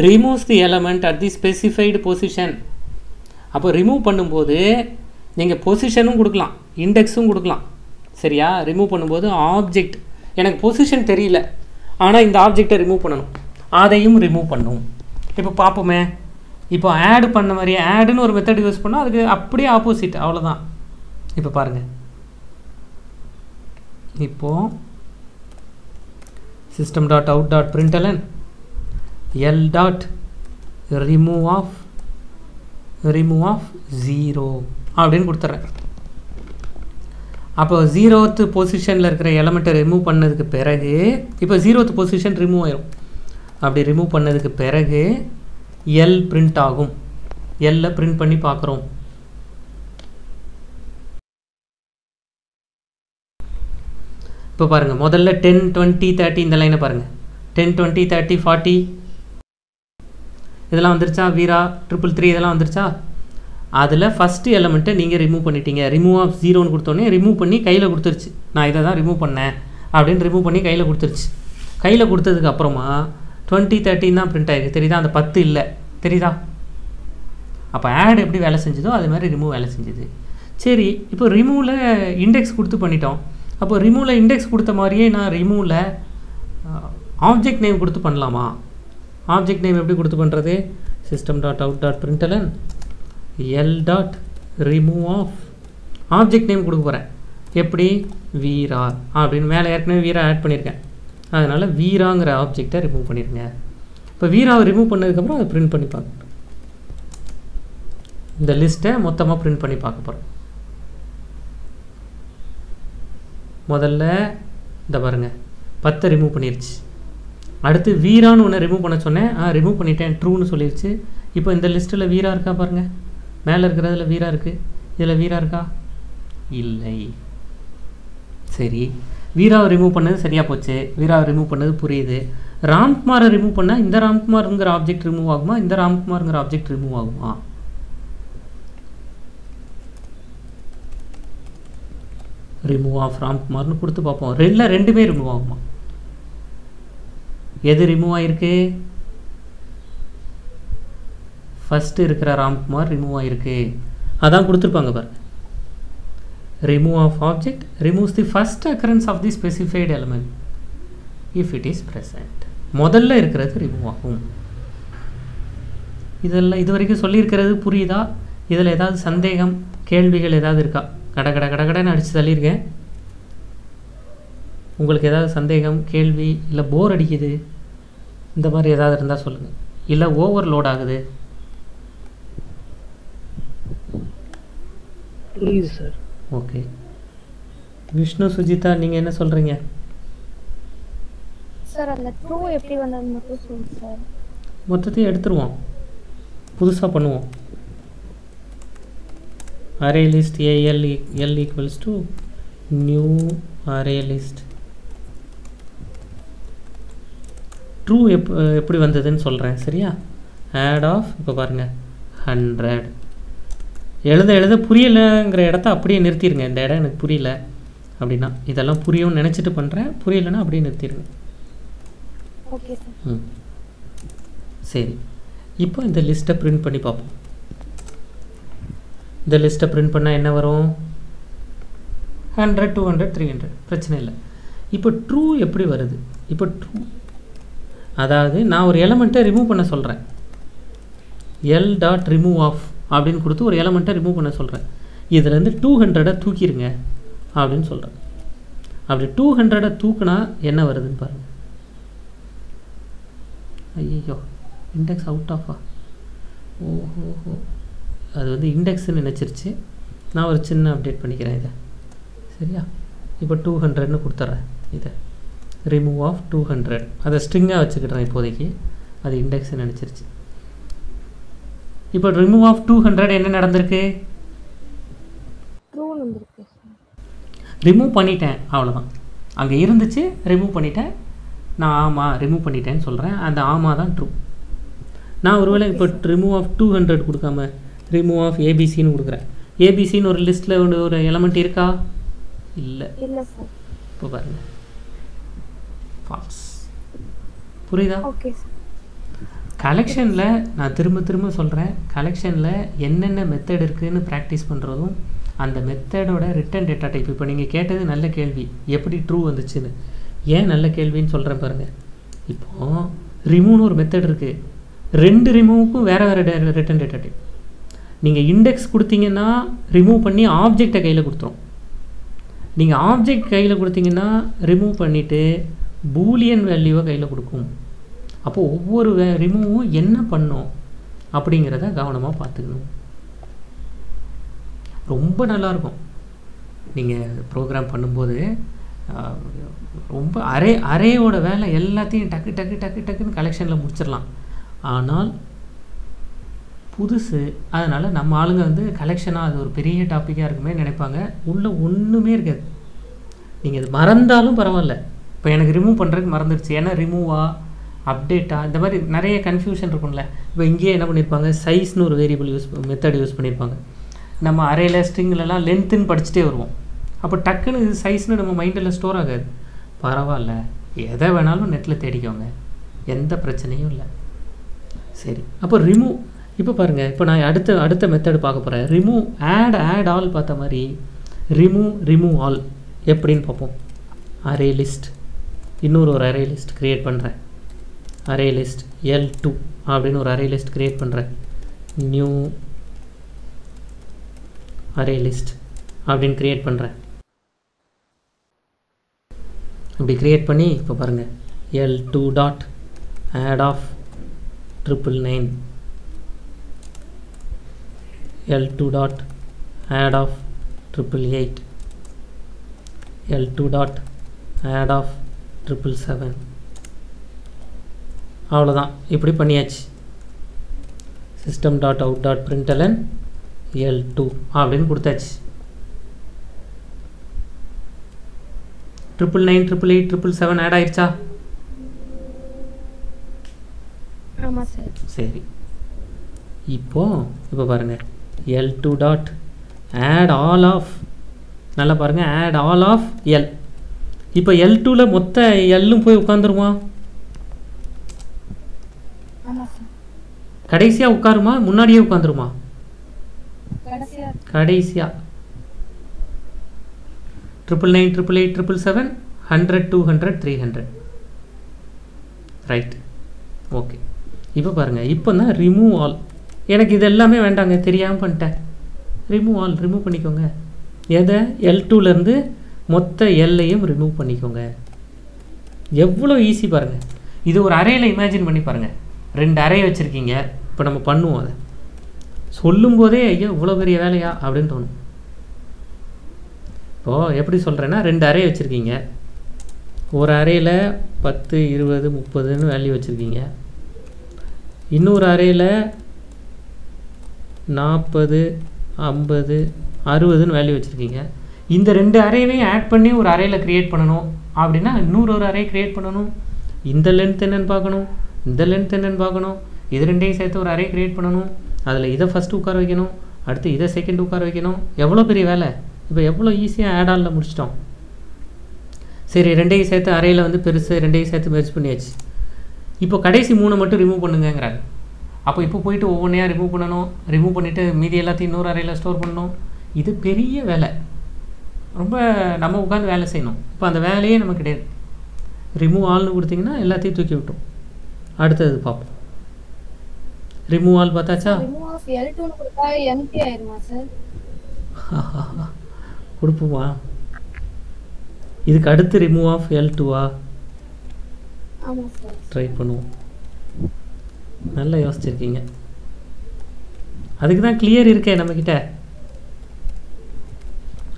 removes the element at the specified position அப்போ ரிமூவ் பண்ணும்போது நீங்க பொசிஷனும் கொடுக்கலாம் இன்டெக்ஸும் கொடுக்கலாம் சரியா ரிமூவ் பண்ணும்போது ஆப்ஜெக்ட் எனக்கு பொசிஷன் தெரியல ஆனா இந்த ஆப்ஜெக்ட்டை ரிமூவ் பண்ணனும் அதையும் ரிமூவ் பண்ணும் இப்போ பாப்போமே இப்போ ஆட் பண்ண மாதிரி add ன்னு ஒரு மெத்தட் யூஸ் பண்ணா அதுக்கு அப்படியே ஆப்போசிட் அவ்வளவுதான். இப்போ பாருங்க, இப்போ system.out.println l.remove of 0 அப்படினு கொடுத்துறேன். அப்போ 0th பொசிஷன்ல இருக்கிற எலிமெண்ட் ரிமூவ் பண்ணதுக்கு பிறகு இப்போ 0th பொசிஷன் ரிமூவ் ஆயிடும். அப்படி ரிமூவ் பண்ணதுக்கு பிறகு l பிரிண்ட் ஆகும். l பிரிண்ட் பண்ணி பார்க்குறோம். இப்போ பாருங்க, முதல்ல 10 20 30 இந்த லைனை பாருங்க. 10 20 30 40 இதெல்லாம் வந்துருச்சா? வீரா 333 இதெல்லாம் வந்துருச்சா? அதில் ஃபஸ்ட்டு எலமெண்ட்டை நீங்கள் ரிமூவ் பண்ணிட்டீங்க. ரிமூவ் ஆஃப் 0ன்னு கொடுத்தோன்னே ரிமூவ் பண்ணி கையில் கொடுத்துருச்சு. நான் இதை தான் ரிமூவ் பண்ணேன் அப்படின்னு ரிமூவ் பண்ணி கையில் கொடுத்துருச்சு. கையில் கொடுத்ததுக்கு அப்புறமா 20 13 தான் பிரிண்ட் ஆகிருக்கு. தெரியுதா? அந்த 10 இல்லை. தெரியுதா? அப்போ ஆட் எப்படி வேலை செஞ்சதோ அது மாதிரி ரிமூவ் வேலை செஞ்சுது. சரி, இப்போ ரிமூவில் இண்டெக்ஸ் கொடுத்து பண்ணிட்டோம். அப்போ ரிமூவில் இண்டெக்ஸ் கொடுத்த மாதிரியே நான் ரிமூவில் ஆப்ஜெக்ட் நேம் கொடுத்து பண்ணலாமா? ஆப்ஜெக்ட் நேம் எப்படி கொடுத்து பண்ணுறது? system.out.println l.remove of object name கொடுக்க போகிறேன். எப்படி? வீரா அப்படின்னு. மேலே ஏற்கனவே வீரா ஆட் பண்ணியிருக்கேன், அதனால் வீராங்கிற ஆப்ஜெக்டை ரிமூவ் பண்ணிடுங்க. இப்போ வீராவை ரிமூவ் பண்ணதுக்கப்புறம் அதை பிரிண்ட் பண்ணி பார்க்க, இந்த லிஸ்ட்டை மொத்தமாக பிரிண்ட் பண்ணி பார்க்க போகிறோம். முதல்ல இந்த பாருங்கள் 10 ரிமூவ் பண்ணிடுச்சு. அடுத்து வீரான்னு ஒன்று ரிமூவ் பண்ண சொன்னேன், ரிமூவ் பண்ணிட்டேன், ட்ரூன்னு சொல்லிடுச்சு. இப்போ இந்த லிஸ்ட்டில் வீரா இருக்கா பாருங்கள். மேலே இருக்கிறதுல வீரா இருக்குது, இதில் வீரா இருக்கா? இல்லை. சரி, வீராவை ரிமூவ் பண்ணது சரியாக போச்சு. வீராவை ரிமூவ் பண்ணது புரியுது. ராம்குமாரை ரிமூவ் பண்ணால் இந்த ராம்குமார்ங்கிற ஆப்ஜெக்ட் ரிமூவ் ஆகுமா? இந்த ராம்குமார்ங்கிற ஆப்ஜெக்ட் ரிமூவ் ஆகுமா? ரிமூவ் ஆஃப் ராம்குமார்னு கொடுத்து பார்ப்போம். ரெண்டுமே ரிமூவ் ஆகுமா? எது ரிமூவ் ஆகிருக்கு? ஃபஸ்ட்டு இருக்கிற ராம்குமார் ரிமூவ் ஆகிருக்கு. அதான் கொடுத்துருப்பாங்க பாருங்கள். Remove of object removes the first occurrence of the specified element if it is present. முதல்ல இருக்கிறது ரிமூவ் ஆகும். இதெல்லாம் இது வரைக்கும் சொல்லியிருக்கிறது புரியுதா? இதில் ஏதாவது சந்தேகம் கேள்விகள் ஏதாவது இருக்கா? கட கட கட கடன்னு அடித்து தள்ளியிருக்கேன். உங்களுக்கு ஏதாவது சந்தேகம் கேள்வி இல்லை போர் அடிக்குது இந்த மாதிரி ஏதாவது இருந்தால் சொல்லுங்கள். இல்லை ஓவர்லோட் ஆகுது. புரியுது சார். ஓகே, விஷ்ணு சுஜிதா நீங்கள் என்ன சொல்கிறீங்க? சார் அந்த ட்ரூ எப்படி வந்தது மட்டும் சொல்லுங்க சார். மொத்தத்தையும் எடுத்துருவோம், புதுசாக பண்ணுவோம். Array list AL equals to new array list. True எப்படி வந்ததுன்னு சொல்கிறேன் சரியா? ஆட் ஆஃப் இப்போ பாருங்கள் 100. எழுத எழுத புரியலைங்கிற இடத்த அப்படியே நிறுத்திடுங்க. இந்த இடம் எனக்கு புரியல அப்படின்னா இதெல்லாம் புரியும்னு நினச்சிட்டு பண்ணுறேன், புரியலைன்னா அப்படியே நிறுத்திடுங்க. Okay sir. ம், சரி, இப்போ இந்த லிஸ்ட்டை பிரிண்ட் பண்ணி பார்ப்போம். இந்த லிஸ்ட்டை பிரிண்ட் பண்ணால் என்ன வரும்? 100 200 300. பிரச்சனை இல்லை. இப்போ ட்ரூ எப்படி வருது? இப்போ ட்ரூ அதாவது நான் ஒரு எலமெண்ட்டை ரிமூவ் பண்ண சொல்கிறேன். l.remove of அப்படின்னு கொடுத்து ஒரு எலமெண்ட்டை ரிமூவ் பண்ண சொல்கிறேன். இதுலேருந்து 200 தூக்கிடுங்க அப்படின்னு சொல்கிறேன். அப்படி 200 தூக்குனா என்ன வருதுன்னு பாருங்கள். ஐயோ, இண்டெக்ஸ் அவுட் ஆஃபா? ஓஹோ, அது வந்து இண்டெக்ஸ்ன்னு நினச்சிருச்சு. நான் ஒரு சின்ன அப்டேட் பண்ணிக்கிறேன் இதை சரியா? இப்போ 200ன்னு கொடுத்துட்றேன். இதை ரிமூவ் ஆஃப் 200 அதை ஸ்ட்ரிங்காக வச்சுக்கிட்டேன். இப்போதைக்கு அது இண்டெக்ஸ்ன்னு நினச்சிருச்சு. இப்போ ரிமூவ் ஆஃப் 200 என்ன நடந்திருக்கு? ரிமூவ் பண்ணிட்டேன், அவ்வளோதான். அங்கே இருந்துச்சு, ரிமூவ் பண்ணிட்டேன். நான் ஆமாம் ரிமூவ் பண்ணிட்டேன்னு சொல்கிறேன். அந்த ஆமாம் தான் ட்ரூ. நான் ஒருவேளை இப்போ ரிமூவ் ஆஃப் 200 கொடுக்காம ரிமூவ் ஆஃப் ஏபிசின்னு கொடுக்குறேன். ஏபிசின்னு ஒரு லிஸ்ட்டில் ஒரு எலமெண்ட் இருக்கா? இல்லை. இப்போ பாருங்க, ஃபால்ஸ். புரியுதா? கலெக்ஷனில் நான் திரும்ப சொல்கிறேன், கலெக்ஷனில் என்னென்ன மெத்தட் இருக்குதுன்னு ப்ராக்டிஸ் பண்ணுறதும் அந்த மெத்தடோட ரிட்டன் டேட்டா டைப். இப்போ நீங்கள் கேட்டது நல்ல கேள்வி, எப்படி ட்ரூ வந்துச்சுன்னு. ஏன் நல்ல கேள்வின்னு சொல்கிறேன் பாருங்கள். இப்போது ரிமூவ்னு ஒரு மெத்தட் இருக்குது. ரெண்டு ரிமூவுக்கு வேற வேற ரிட்டர்ன் டேட்டா டைப். நீங்கள் இண்டெக்ஸ் கொடுத்தீங்கன்னா ரிமூவ் பண்ணி ஆப்ஜெக்டை கையில் கொடுத்துரும். நீங்கள் ஆப்ஜெக்ட் கையில் கொடுத்தீங்கன்னா ரிமூவ் பண்ணிவிட்டு பூலியன் வேல்யூவை கையில் கொடுக்கும். அப்போது ஒவ்வொரு ரிமூவும் என்ன பண்ணும் அப்படிங்கிறத கவனமாக பார்த்துக்கணும். ரொம்ப நல்லாயிருக்கும் நீங்கள் ப்ரோக்ராம் பண்ணும்போது. ரொம்ப அரேயோட வேலை எல்லாத்தையும் டக்கு டக்கு டக்கு டக்குன்னு கலெக்ஷனில் முடிச்சிடலாம். ஆனால் புதுசு, அதனால் நம்ம ஆளுங்க வந்து கலெக்ஷனாக அது ஒரு பெரிய டாப்பிக்காக இருக்குமே நினைப்பாங்க. உள்ளே ஒன்றுமே இருக்காது. நீங்கள் இது மறந்தாலும் பரவாயில்ல. இப்போ எனக்கு ரிமூவ் பண்ணுறதுக்கு மறந்துடுச்சு, ஏன்னா ரிமூவா அப்டேட்டா இந்த மாதிரி நிறைய கன்ஃபியூஷன் இருக்கும்ல. இப்போ இங்கேயே என்ன பண்ணியிருப்பாங்க, சைஸ்னு ஒரு வேரியபிள் மெத்தட் யூஸ் பண்ணியிருப்பாங்க. நம்ம அரேல ஸ்ட்ரிங்லலாம் லென்த்துன்னு படிச்சுட்டே வருவோம். அப்போ டக்குன்னு இது சைஸ்னு நம்ம மைண்டில் ஸ்டோர் ஆகாது. பரவாயில்ல, எதை வேணாலும் நெட்டில் தேடிக்கோங்க, எந்த பிரச்சனையும் இல்லை. சரி, அப்போ ரிமூவ். இப்போ பாருங்கள், இப்போ நான் அடுத்த மெத்தடு பார்க்க போகிறேன். ரிமூவ் ஆட் ஆல் பார்த்த மாதிரி ரிமூவ் ஆல் எப்படின்னு பார்ப்போம். அரே லிஸ்ட், இன்னொரு ஒரு அரே லிஸ்ட் க்ரியேட் பண்ணுறேன். அரே லிஸ்ட் L2 அப்படின்னு ஒரு அரே லிஸ்ட் க்ரியேட் பண்ணுறேன். நியூ அரே லிஸ்ட் அப்படின்னு க்ரியேட் பண்ணுறேன். அப்படி க்ரியேட் பண்ணி இப்போ பாருங்கள், L2 dot add of 999 L2 dot add of 888 L2 dot add of 777. அவ்வளோதான், இப்படி பண்ணியாச்சு. System dot out dot println L2 அப்படின்னு கொடுத்தாச்சு. 999 888 777 ஆட் ஆயிடுச்சா? ஆமாம் சார். சரி, இப்போ பாருங்கள், L2 dot add all of, நல்லா பாருங்கள், ஆட் ஆல் ஆஃப் எல். இப்போ L2வில் மொத்த எல்லும் போய் உட்காந்துருமா? கடைசியாக உட்காருமா, முன்னாடியே உட்காந்துருமா? கடைசியாக. 999 888 777 100 200 300. Right, okay. இப்போ பாருங்கள், இப்போ தான் ரிமூவ் ஆல். எனக்கு இது எல்லாமே வேண்டாங்க, தெரியாமல் பண்ணிட்டேன். ரிமூவ் ஆல் ரிமூவ் பண்ணிக்கோங்க. எதை? L2லேருந்து மொத்த எல்லையும் ரிமூவ் பண்ணிக்கோங்க. எவ்வளோ ஈஸி பாருங்கள். இது ஒரு அரேயில் இமேஜின் பண்ணி பாருங்கள். ரெண்டு அரே வச்சுருக்கீங்க. இப்போ நம்ம பண்ணுவோம். அதை சொல்லும்போதே ஐயோ இவ்வளோ பெரிய வேலையா அப்படின்னு தோணும். இப்போது எப்படி சொல்கிறேன்னா, ரெண்டு அரே வச்சுருக்கீங்க. ஒரு அரேயில் 10 20 30ன்னு வேல்யூ வச்சுருக்கீங்க. இன்னொரு அரேயில் 40 50 60ன்னு வேல்யூ வச்சுருக்கீங்க. இந்த ரெண்டு அரேவையும் ஆட் பண்ணி ஒரு அரேயில் க்ரியேட் பண்ணணும் அப்படின்னா இன்னொரு அரே க்ரியேட் பண்ணணும். இந்த லென்த் என்னென்னு பார்க்கணும், இந்த லென்த் என்னென்னு பார்க்கணும். இது ரெண்டையும் சேர்த்து ஒரு அரே க்ரியேட் பண்ணணும். அதில் இதை ஃபஸ்ட்டு உட்கார வைக்கணும், அடுத்து இதை செகண்ட் உட்கார வைக்கணும். எவ்வளோ பெரிய வேலை! இப்போ எவ்வளோ ஈஸியாக ஆட் ஆனில் முடிச்சிட்டோம். சரி, ரெண்டையும் சேர்த்து அரேயில் வந்து பெருசு, ரெண்டையும் சேர்த்து மெர்ஜ் பண்ணியாச்சு. இப்போ கடைசி 3 மட்டும் ரிமூவ் பண்ணுங்கங்கிறாங்க. அப்போ இப்போ போயிட்டு ஒவ்வொன்றையாக ரிமூவ் பண்ணணும். ரிமூவ் பண்ணிவிட்டு மீதி எல்லாத்தையும் இன்னொரு அறையில் ஸ்டோர் பண்ணணும். இது பெரிய வேலை. ரொம்ப நம்ம உட்காந்து வேலை செய்யணும். இப்போ அந்த வேலையே நமக்கு கிடையாது. ரிமூவ் ஆல்னு கொடுத்தீங்கன்னா எல்லாத்தையும் தூக்கி விட்டோம். அடுத்தது பார்ப்போம். ரிமூவ் ஆல் பார்த்தாச்சா? கொடுப்போமா? இதுக்கு அடுத்து ரிமூவ் ஆஃப் L2வா? ட்ரை பண்ணுவோம். நல்லா யோசிச்சிருக்கீங்க. அதுக்கு தான் கிளியர் இருக்கே நம்மக்கிட்ட.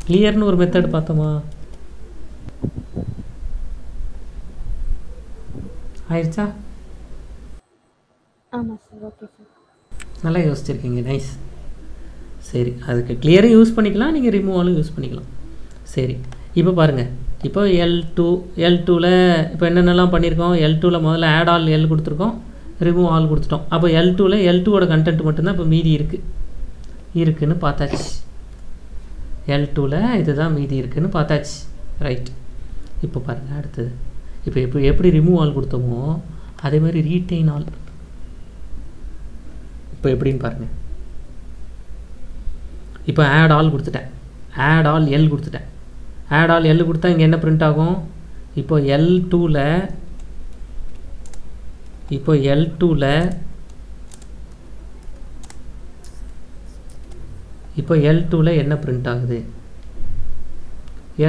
கிளியர்னு ஒரு மெத்தட் பார்த்தோமா? ஆயிடுச்சா? ஆமாம் சார். ஓகே சார், நல்லா யோசிச்சிருக்கீங்க. நைஸ். சரி, அதுக்கு கிளியரும் யூஸ் பண்ணிக்கலாம், நீங்கள் ரிமூவாலும் யூஸ் பண்ணிக்கலாம். சரி, இப்போ பாருங்கள், இப்போ L2வில் இப்போ என்னென்னலாம் பண்ணியிருக்கோம். L2வில் முதல்ல ஆட் ஆல் L கொடுத்துருக்கோம், ரிமூவ் ஆல் கொடுத்துட்டோம். அப்போ L2வில் L2வோட கண்டென்ட் மட்டும்தான் இப்போ மீதி இருக்குன்னு பார்த்தாச்சு. L2வில் இதுதான் மீதி இருக்குதுன்னு பார்த்தாச்சு. ரைட், இப்போ பாருங்கள் அடுத்தது. இப்போ எப்படி ரிமூவ் ஆல் கொடுத்தோமோ அதே மாதிரி ரீடெயின் ஆல் இப்போ எப்படின்னு பாருங்கள். இப்போ ஆட் ஆல் கொடுத்துட்டேன், ஆட் ஆல் எல் கொடுத்துட்டேன். ஆட் ஆல் எல் கொடுத்தா இங்கே என்ன பிரிண்ட் ஆகும்? இப்போ L2வில் இப்போ L2 ல என்ன print ஆகுது?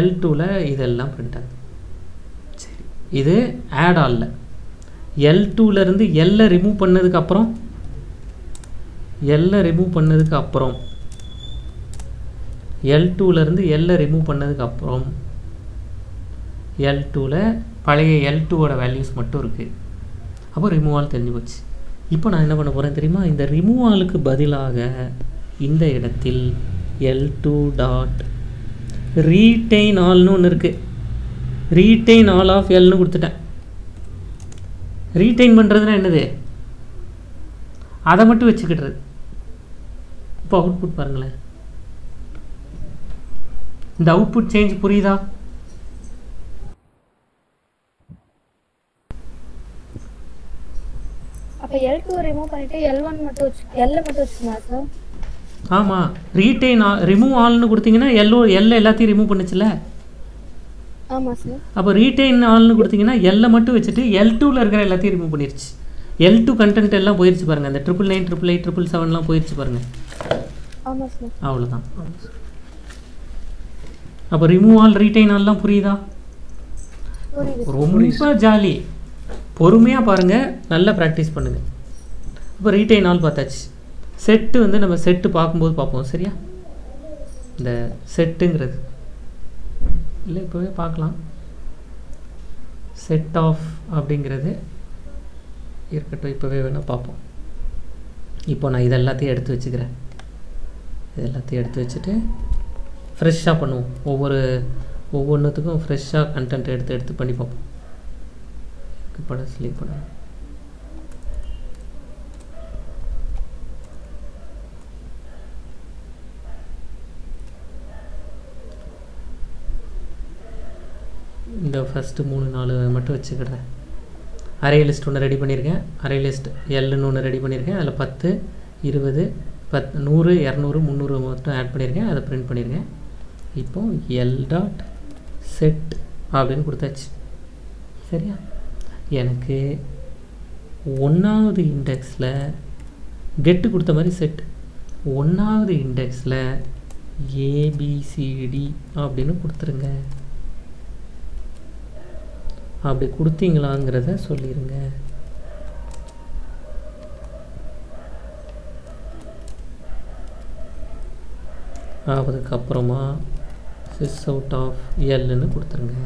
L2 ல இதெல்லாம் print ஆகுது. சரி, இது add all ல L2 ல இருந்து L ல remove பண்ணதுக்கு அப்புறம் L2 ல இருந்து L ல remove பண்ணதுக்கு அப்புறம் L2 ல பழைய L2 ஓட values மட்டும் இருக்கு. அப்போ remove all தெரிஞ்சு போச்சு. இப்போ நான் என்ன பண்ண போறேன் தெரியுமா? இந்த remove all க்கு பதிலாக இந்த இடத்தில் L2 dot retain all னு ஒன்னு இருக்கு. retain all of L னு கொடுத்துட்டேன். retain பண்றதுனா என்னது? அதை மட்டும் வெச்சுக்கிட்டது. இப்போ அவுட்புட் பாருங்களேன். இந்த அவுட்புட் சேஞ்ச் புரியுதா? அப்ப L2 ரிமூவ் பண்ணிட்டு L1 மட்டும் L மட்டும் வெச்சுமா சார்? ஆமா, retain remove all னு கொடுத்தீங்கன்னா L எல்லாத்தையும் ரிமூவ் பண்ணுச்சுல. ஆமா சார். அப்ப retain all னு கொடுத்தீங்கன்னா L மட்டும் வெச்சிட்டு L2 ல இருக்கிற எல்லாத்தையும் ரிமூவ் பண்ணிருச்சு. L2 கண்டென்ட் எல்லாம் போயிருச்சு பாருங்க. அந்த 999 888 777 எல்லாம் போயிருச்சு பாருங்க. ஆமா சார். அவ்வளவுதான். அப்ப remove all retain all எல்லாம் புரியுதா? புரியுது. ரொம்ப ஜாலி. பொறுமையா பாருங்க, நல்லா பிராக்டீஸ் பண்ணுங்க. அப்ப retain all பார்த்தாச்சு. செட் வந்து நம்ம செட் பாக்கும்போது பாப்போம் சரியா? இந்த செட்ங்கிறது இல்ல இப்பவே பார்க்கலாம். செட் ஆஃப் அப்படிங்கிறது இருக்கட்டும், இப்பவே வேணா பார்ப்போம். இப்போ நான் இதெல்லாத்தையும் எடுத்து வச்சுக்கிறேன். இதெல்லாத்தையும் எடுத்து வச்சுட்டு ஃப்ரெஷ்ஷாக பண்ணுவோம். ஒவ்வொன்றுத்துக்கும் ஃப்ரெஷ்ஷாக கண்டென்ட் எடுத்து எடுத்து பண்ணி பார்ப்போம். பட ஸ்லீப் பண்ணுவோம். இந்த ஃபஸ்ட்டு 3 4 மட்டும் வச்சுக்கிறேன். அரே லிஸ்ட் ஒன்று ரெடி பண்ணியிருக்கேன். அரே லிஸ்ட் எல்லுன்னு ஒன்று ரெடி பண்ணியிருக்கேன். அதில் 10 20 10 100 200 300 மட்டும் ஆட் பண்ணியிருக்கேன். அதை பிரிண்ட் பண்ணியிருக்கேன். இப்போ எல் டாட் செட் அப்படின்னு கொடுத்தாச்சு சரியா? எனக்கு 1வது இண்டெக்ஸில் கெட்டு கொடுத்த மாதிரி செட் 1வது இண்டெக்ஸில் ஏபிசிடி அப்படின்னு கொடுத்துருங்க. அப்படி கொடுத்தீங்களாங்கிறத சொல்லிடுங்க. அதுக்கப்புறமா சிஸ் அவுட் ஆஃப் எல்லுன்னு கொடுத்துருங்க.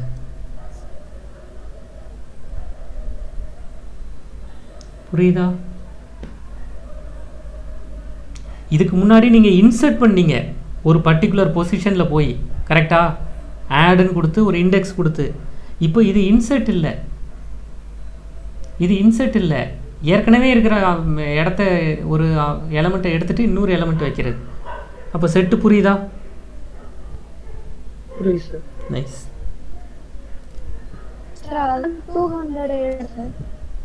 புரியுதா? இதுக்கு முன்னாடி நீங்க இன்சர்ட் பண்ணீங்க ஒரு பர்டிகுலர் பொசிஷன்ல போய், கரெக்டா? ஆட்னு கொடுத்து ஒரு இண்டெக்ஸ் கொடுத்து. இப்போ இது இன்சர்ட் இல்லை, இது இன்சர்ட் இல்லை. ஏற்கனவே இருக்கிற இடத்த ஒரு எலமெண்ட்டை எடுத்துட்டு இன்னொரு எலமெண்ட் வைக்கிறது. அப்போ செட்டு புரியுதா? புரியுது சார். நைஸ். சார்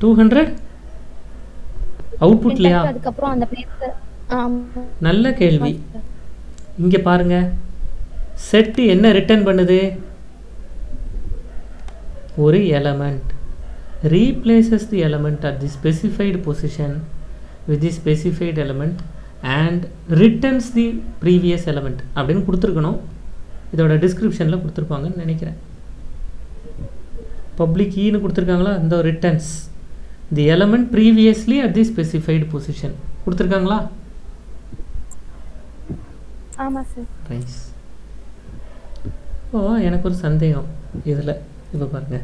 200 அவுட்புட் இல்லையா? அதுக்கு அப்புறம் அந்த பிளேஸ். ஆமா, நல்ல கேள்வி. இங்க பாருங்க, செட் என்ன ரிட்டர்ன் பண்ணுது? ஒரு element replaces the element at the specified position with the specified element and returns the previous element அப்படினு கொடுத்திருக்கணும். இதோட டிஸ்கிரிப்ஷன்ல கொடுத்திருப்பாங்கன்னு நினைக்கிறேன். பப்ளிக் கீன்னு கொடுத்திருக்காங்களா? அந்த returns the element previously at the specified position கொடுத்திருக்காங்களா? ஆமா சார். ரைஸ். ஓ, எனக்கு ஒரு சந்தேகம் இதில். இப்போ பாருங்கள்,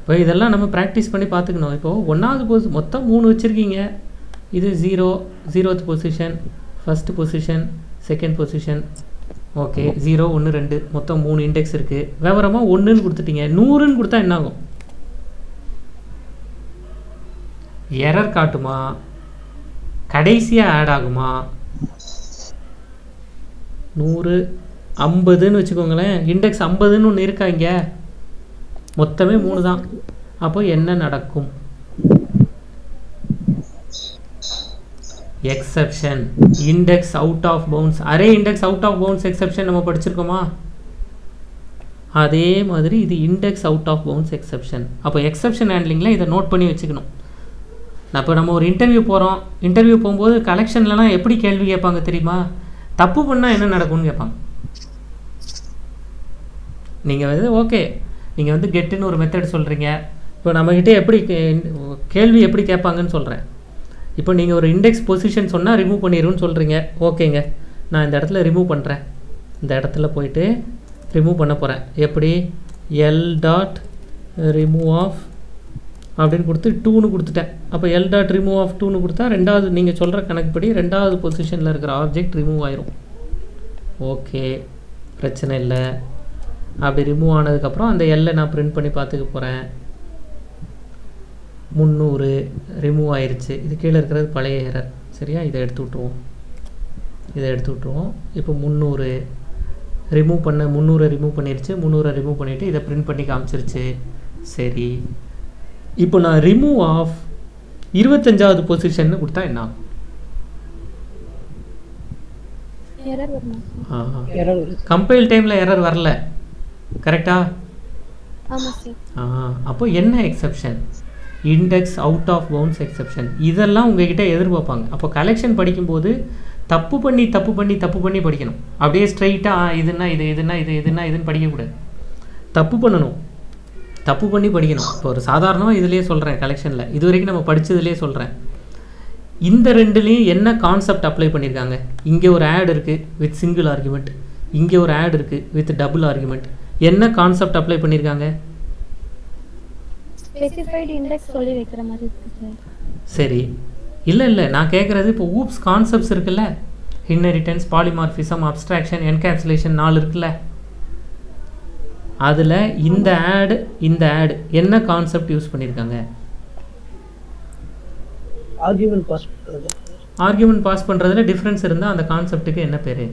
இப்போ இதெல்லாம் நம்ம ப்ராக்டிஸ் பண்ணி பார்த்துக்கணும். இப்போது 1வது பொசிஷன் மொத்தம் 3 வச்சுருக்கீங்க. இது 0th position, first position, second position. Okay, 0 1 2 மொத்தம் 3 இண்டெக்ஸ் இருக்குது. விவரமாக 1ன்னு கொடுத்துட்டீங்க. 100ன்னு கொடுத்தா என்ன ஆகும்? எரர் காட்டுமா? கடைசியாக ஆட் ஆகுமா? 100 50ன்னு வச்சுக்கோங்களேன். இண்டெக்ஸ் 50ன்னு ஒன்று இருக்காங்க. மொத்தமே 3 தான். அப்போ என்ன நடக்கும்? Exception. Index out of bounds, array index out of bounds exception நம்ம படிச்சிருக்கோமா? அதே மாதிரி இது index out of bounds exception. அப்போ எக்ஸப்ஷன் ஹேண்ட்லிங்கில் இதை நோட் பண்ணி வச்சுக்கணும். இப்போ நம்ம ஒரு இன்டர்வியூ போகிறோம். இன்டர்வியூ போகும்போது கலெக்ஷன்லலாம் எப்படி கேள்வி கேட்பாங்க தெரியுமா? தப்பு பண்ணா என்ன நடக்கும்னு கேட்பாங்க. நீங்க வந்து ஓகே நீங்க வந்து கெட்னு ஒரு மெத்தட் சொல்றீங்க. இப்போ நம்ம கிட்ட எப்படி கேள்வி எப்படி கேட்பாங்கன்னு சொல்றேன். இப்போ நீங்க ஒரு இண்டெக்ஸ் பொசிஷன் சொன்னா ரிமூவ் பண்ணிரணும்னு சொல்றீங்க. ஓகேங்க நான் இந்த இடத்துல ரிமூவ் பண்றேன். இந்த இடத்துல போய்ட்டு ரிமூவ் பண்ண போறேன். எப்படி l. remove of அப்படினு கொடுத்து 2 னு கொடுத்துட்டேன். அப்ப l. remove of 2 னு கொடுத்தா ரெண்டாவது நீங்க சொல்ற கணக்குப்படி ரெண்டாவது பொசிஷன்ல இருக்கிற ஆப்ஜெக்ட் ரிமூவ் ஆயிரும். ஓகே பிரச்சனை இல்ல. அப்படி ரிமூவ் ஆனதுக்கு அப்புறம் அந்த l நான் பிரிண்ட் பண்ணி பாத்துக்க போறேன். 300 ரிமூவ் ஆயிருச்சு. இது கீழ இருக்குது பழைய எரர். சரியா இதை எடுத்து விட்டுருவோம். இப்போ 300 ரிமூவ் பண்ண 300 ரிமூவ் பண்ணிருச்சு. 300 ரிமூவ் பண்ணிட்டு இதை பிரிண்ட் பண்ணி காமிச்சிருச்சு. சரி இப்போ நான் ரிமூவ் ஆஃப் 25வது பொசிஷன்னு கொடுத்தா என்ன ஆகும்? எரர் வருமா? எரர் வருது. கம்பைல் டைம்ல எரர் வரல. கரெக்ட்டா? ஆமா சார். அப்போ என்ன exception? Index out of bounds exception. இதெல்லாம் உங்ககிட்ட எதிர்பார்ப்பாங்க. அப்போ கலெக்ஷன் படிக்கும்போது தப்பு பண்ணி படிக்கணும். அப்படியே ஸ்ட்ரைட்டாக இதுன்னு படிக்கக்கூடாது. தப்பு பண்ணணும், தப்பு பண்ணி படிக்கணும். இப்போ ஒரு சாதாரணமாக இதுலேயே சொல்கிறேன், கலெக்ஷனில் இது வரைக்கும் நம்ம படித்ததுலேயே சொல்கிறேன். இந்த ரெண்டுலேயும் என்ன கான்செப்ட் அப்ளை பண்ணியிருக்காங்க? இங்கே ஒரு ஆட் இருக்குது வித் சிங்கிள் ஆர்குமெண்ட், இங்கே ஒரு ஆட் இருக்குது வித் டபுள் ஆர்குமெண்ட். என்ன கான்செப்ட் அப்ளை பண்ணியிருக்காங்க? ஸ்பெசிஃபைட் இண்டெக்ஸ் சொல்லி வைக்கிற மாதிரி இருக்கு. சரி இல்லை இல்லை நான் கேட்குறது இப்போ ஊப்ஸ் கான்செப்ட்ஸ் இருக்குல்ல, இன்ஹெரிட்டன்ஸ், பாலிமார்ஃபிசம், அப்ஸ்ட்ராக்ஷன், என்கேப்சுலேஷன் 4 இருக்குல்ல, அதில் இந்த ஆடு என்ன கான்செப்ட் யூஸ் பண்ணியிருக்காங்க? ஆர்கியூமெண்ட் பாஸ் பண்ணுறதுல டிஃப்ரென்ஸ் இருந்தால் அந்த கான்செப்ட்டுக்கு என்ன பேர்?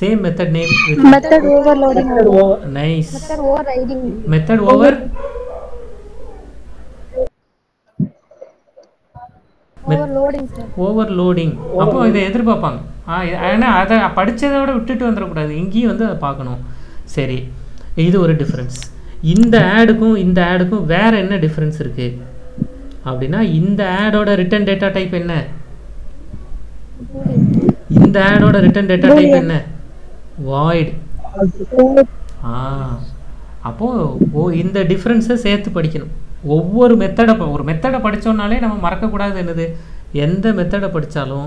Same method name, method overloading. Nice. Method overriding, method over, overloading sir, overloading. அப்போ இதை எதிர்பார்ப்பாங்க. ஏன்னா அதை படித்ததோட விட்டுட்டு வந்துடக்கூடாது, இங்கேயும் வந்து அதை பார்க்கணும். சரி இது ஒரு டிஃப்ரென்ஸ். இந்த ஆடுக்கும் வேறு என்ன டிஃப்ரென்ஸ் இருக்குது அப்படின்னா, இந்த ஆடோட ரிட்டர்ன் டேட்டா டைப் என்ன, வாய்டு. அப்போது இந்த டிஃப்ரென்ஸை சேர்த்து படிக்கணும். ஒவ்வொரு ஒரு மெத்தடை படித்தோம்னாலே நம்ம மறக்கக்கூடாது என்னது, எந்த மெத்தடை படித்தாலும்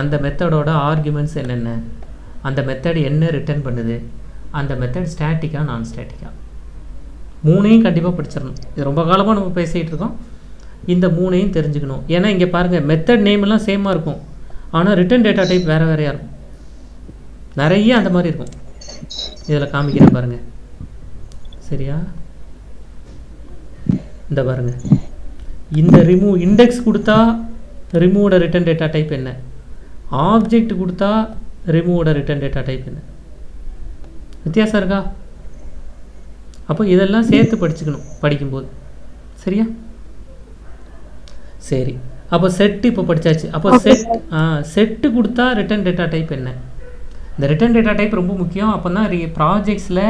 அந்த மெத்தடோட ஆர்குமெண்ட்ஸ் என்னென்ன, அந்த மெத்தட் என்ன ரிட்டர்ன் பண்ணுது, அந்த மெத்தட் ஸ்டாட்டிக்கா நான் ஸ்டாட்டிக்கா, மூணையும் கண்டிப்பாக படிச்சிடணும். இது ரொம்ப காலமாக நம்ம பேசிகிட்டு இருக்கோம். இந்த மூணையும் தெரிஞ்சுக்கணும். ஏன்னா இங்கே பாருங்கள் மெத்தட் நேம்லாம் சேமாக இருக்கும், ஆனால் ரிட்டர்ன் டேட்டா டைப் வேறு வேறையாக இருக்கும். நிறைய அந்த மாதிரி இருக்கும். இதில் காமிக்கிறேன் பாருங்கள். சரியா இந்த பாருங்க, இந்த ரிமூவ் இண்டெக்ஸ் கொடுத்தா ரிமூவோட ரிட்டர்ன் டேட்டா டைப் என்ன, ஆப்ஜெக்ட் கொடுத்தா ரிமூவோட ரிட்டர்ன் டேட்டா டைப் என்ன, வித்தியாசம் இருக்கா? அப்போ இதெல்லாம் சேர்த்து படிச்சுக்கணும் படிக்கும்போது. சரியா? சரி அப்போ செட் இப்போ படித்தாச்சு. அப்போ செட்டு கொடுத்தா ரிட்டர்ன் டேட்டா டைப் என்ன? இந்த ரிட்டர்ன் டேட்டா டைப் ரொம்ப முக்கியம். அப்போ தான் ப்ராஜெக்ட்ஸில்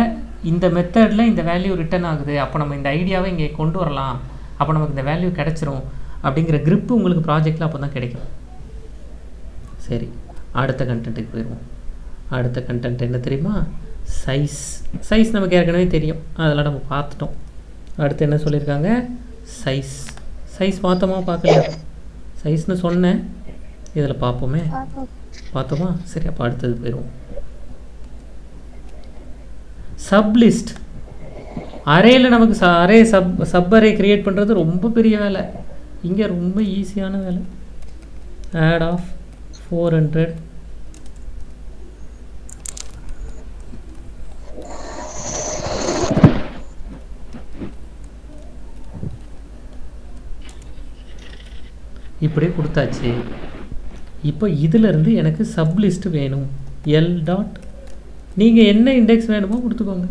இந்த மெத்தடில் இந்த வேல்யூ ரிட்டர்ன் ஆகுது, அப்போ நம்ம இந்த ஐடியாவை இங்கே கொண்டு வரலாம், அப்போ நமக்கு இந்த வேல்யூ கிடச்சிரும் அப்படிங்கிற grip உங்களுக்கு ப்ராஜெக்டில் அப்போ தான் கிடைக்கும். சரி அடுத்த கண்டென்ட்டுக்கு போயிடுவோம். அடுத்த கண்டென்ட் என்ன தெரியுமா? சைஸ் நமக்கு ஏற்கனவே தெரியும், அதெல்லாம் நம்ம பார்த்துட்டோம். அடுத்து என்ன சொல்லியிருக்காங்க? சைஸ் பார்த்தோமா? பார்க்கலையா? சைஸ்னு சொன்னேன், இதில் பார்ப்போமே. பார்த்தோமா? சரி அப்போ அடுத்தது போயிடுவோம். சப்லிஸ்ட் அரேயில் நமக்கு அரே கிரியேட் பண்ணுறது ரொம்ப பெரிய வேலை. இங்கே ரொம்ப ஈஸியான வேலை. ஆட் ஆஃப் 400 இப்படி கொடுத்தாச்சு. இப்போ இதிலிருந்து எனக்கு சப்லிஸ்ட் வேணும். எல் டாட் நீங்கள் என்ன இண்டெக்ஸ் வேணுமோ கொடுத்துக்கோங்க.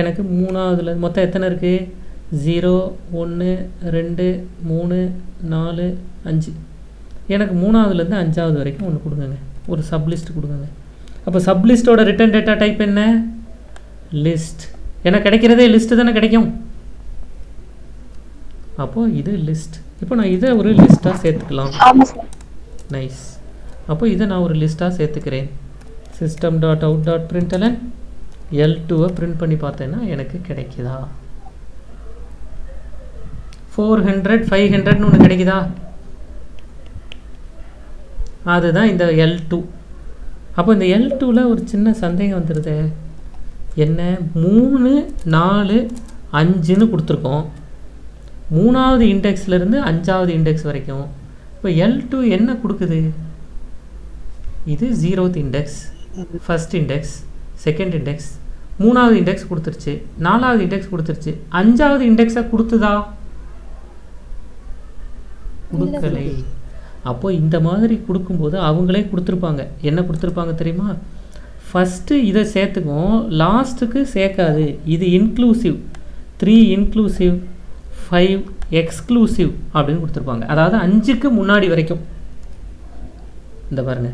எனக்கு 3ஆவதுல மொத்தம் எத்தனை இருக்குது? 0 1 2 3 4 5. எனக்கு 3ஆவதுலேருந்து 5ஆவது வரைக்கும் ஒன்று கொடுங்க, ஒரு சப்லிஸ்ட் கொடுங்க. அப்போ சப்லிஸ்ட்டோட ரிட்டர்ன் டேட்டா டைப் என்ன? லிஸ்ட். எனக்கு கிடைக்கிறதே லிஸ்ட்டு தானே கிடைக்கும். அப்போது இது லிஸ்ட். இப்போ நான் இதை ஒரு லிஸ்ட்டாக சேர்த்துக்கலாம். நைஸ். அப்போ இத நான் ஒரு லிஸ்டா சேர்த்துக்கிறேன் system.out.println L2 ஐ print பண்ணி பார்த்தேன்னா எனக்கு கிடைக்குதா 400 500 னு ஒன்னு கிடைக்குதா அதுதான் இந்த L2 அப்போ இந்த L2 ல ஒரு சின்ன சந்தேகம் வந்துருது என்ன 3 4 5 னு கொடுத்திருக்கோம் மூணாவது இன்டெக்ஸ்ல இருந்து அஞ்சாவது இன்டெக்ஸ் வரைக்கும் இப்போ L2 என்ன கொடுக்குது இது 0th index first index second index மூணாவது index கொடுத்துருச்சு நாலாவது index கொடுத்துருச்சு அஞ்சாவது இன்டெக்ஸா கொடுத்துதா கொடுக்கலை அப்போ இந்த மாதிரி கொடுக்கும்போது அவங்களே கொடுத்திருப்பாங்க என்ன கொடுத்திருப்பாங்க தெரியுமா first இத சேர்த்துக்கும் லாஸ்ட்க்கு சேர்க்காது இது இன்க்ளூசிவ் 3 இன்க்ளூசிவ் 5 எக்ஸ்க்ளூசிவ் அப்படினு கொடுத்திருப்பாங்க அதாவது 5 க்கு முன்னாடி வரைக்கும் இந்த பாருங்க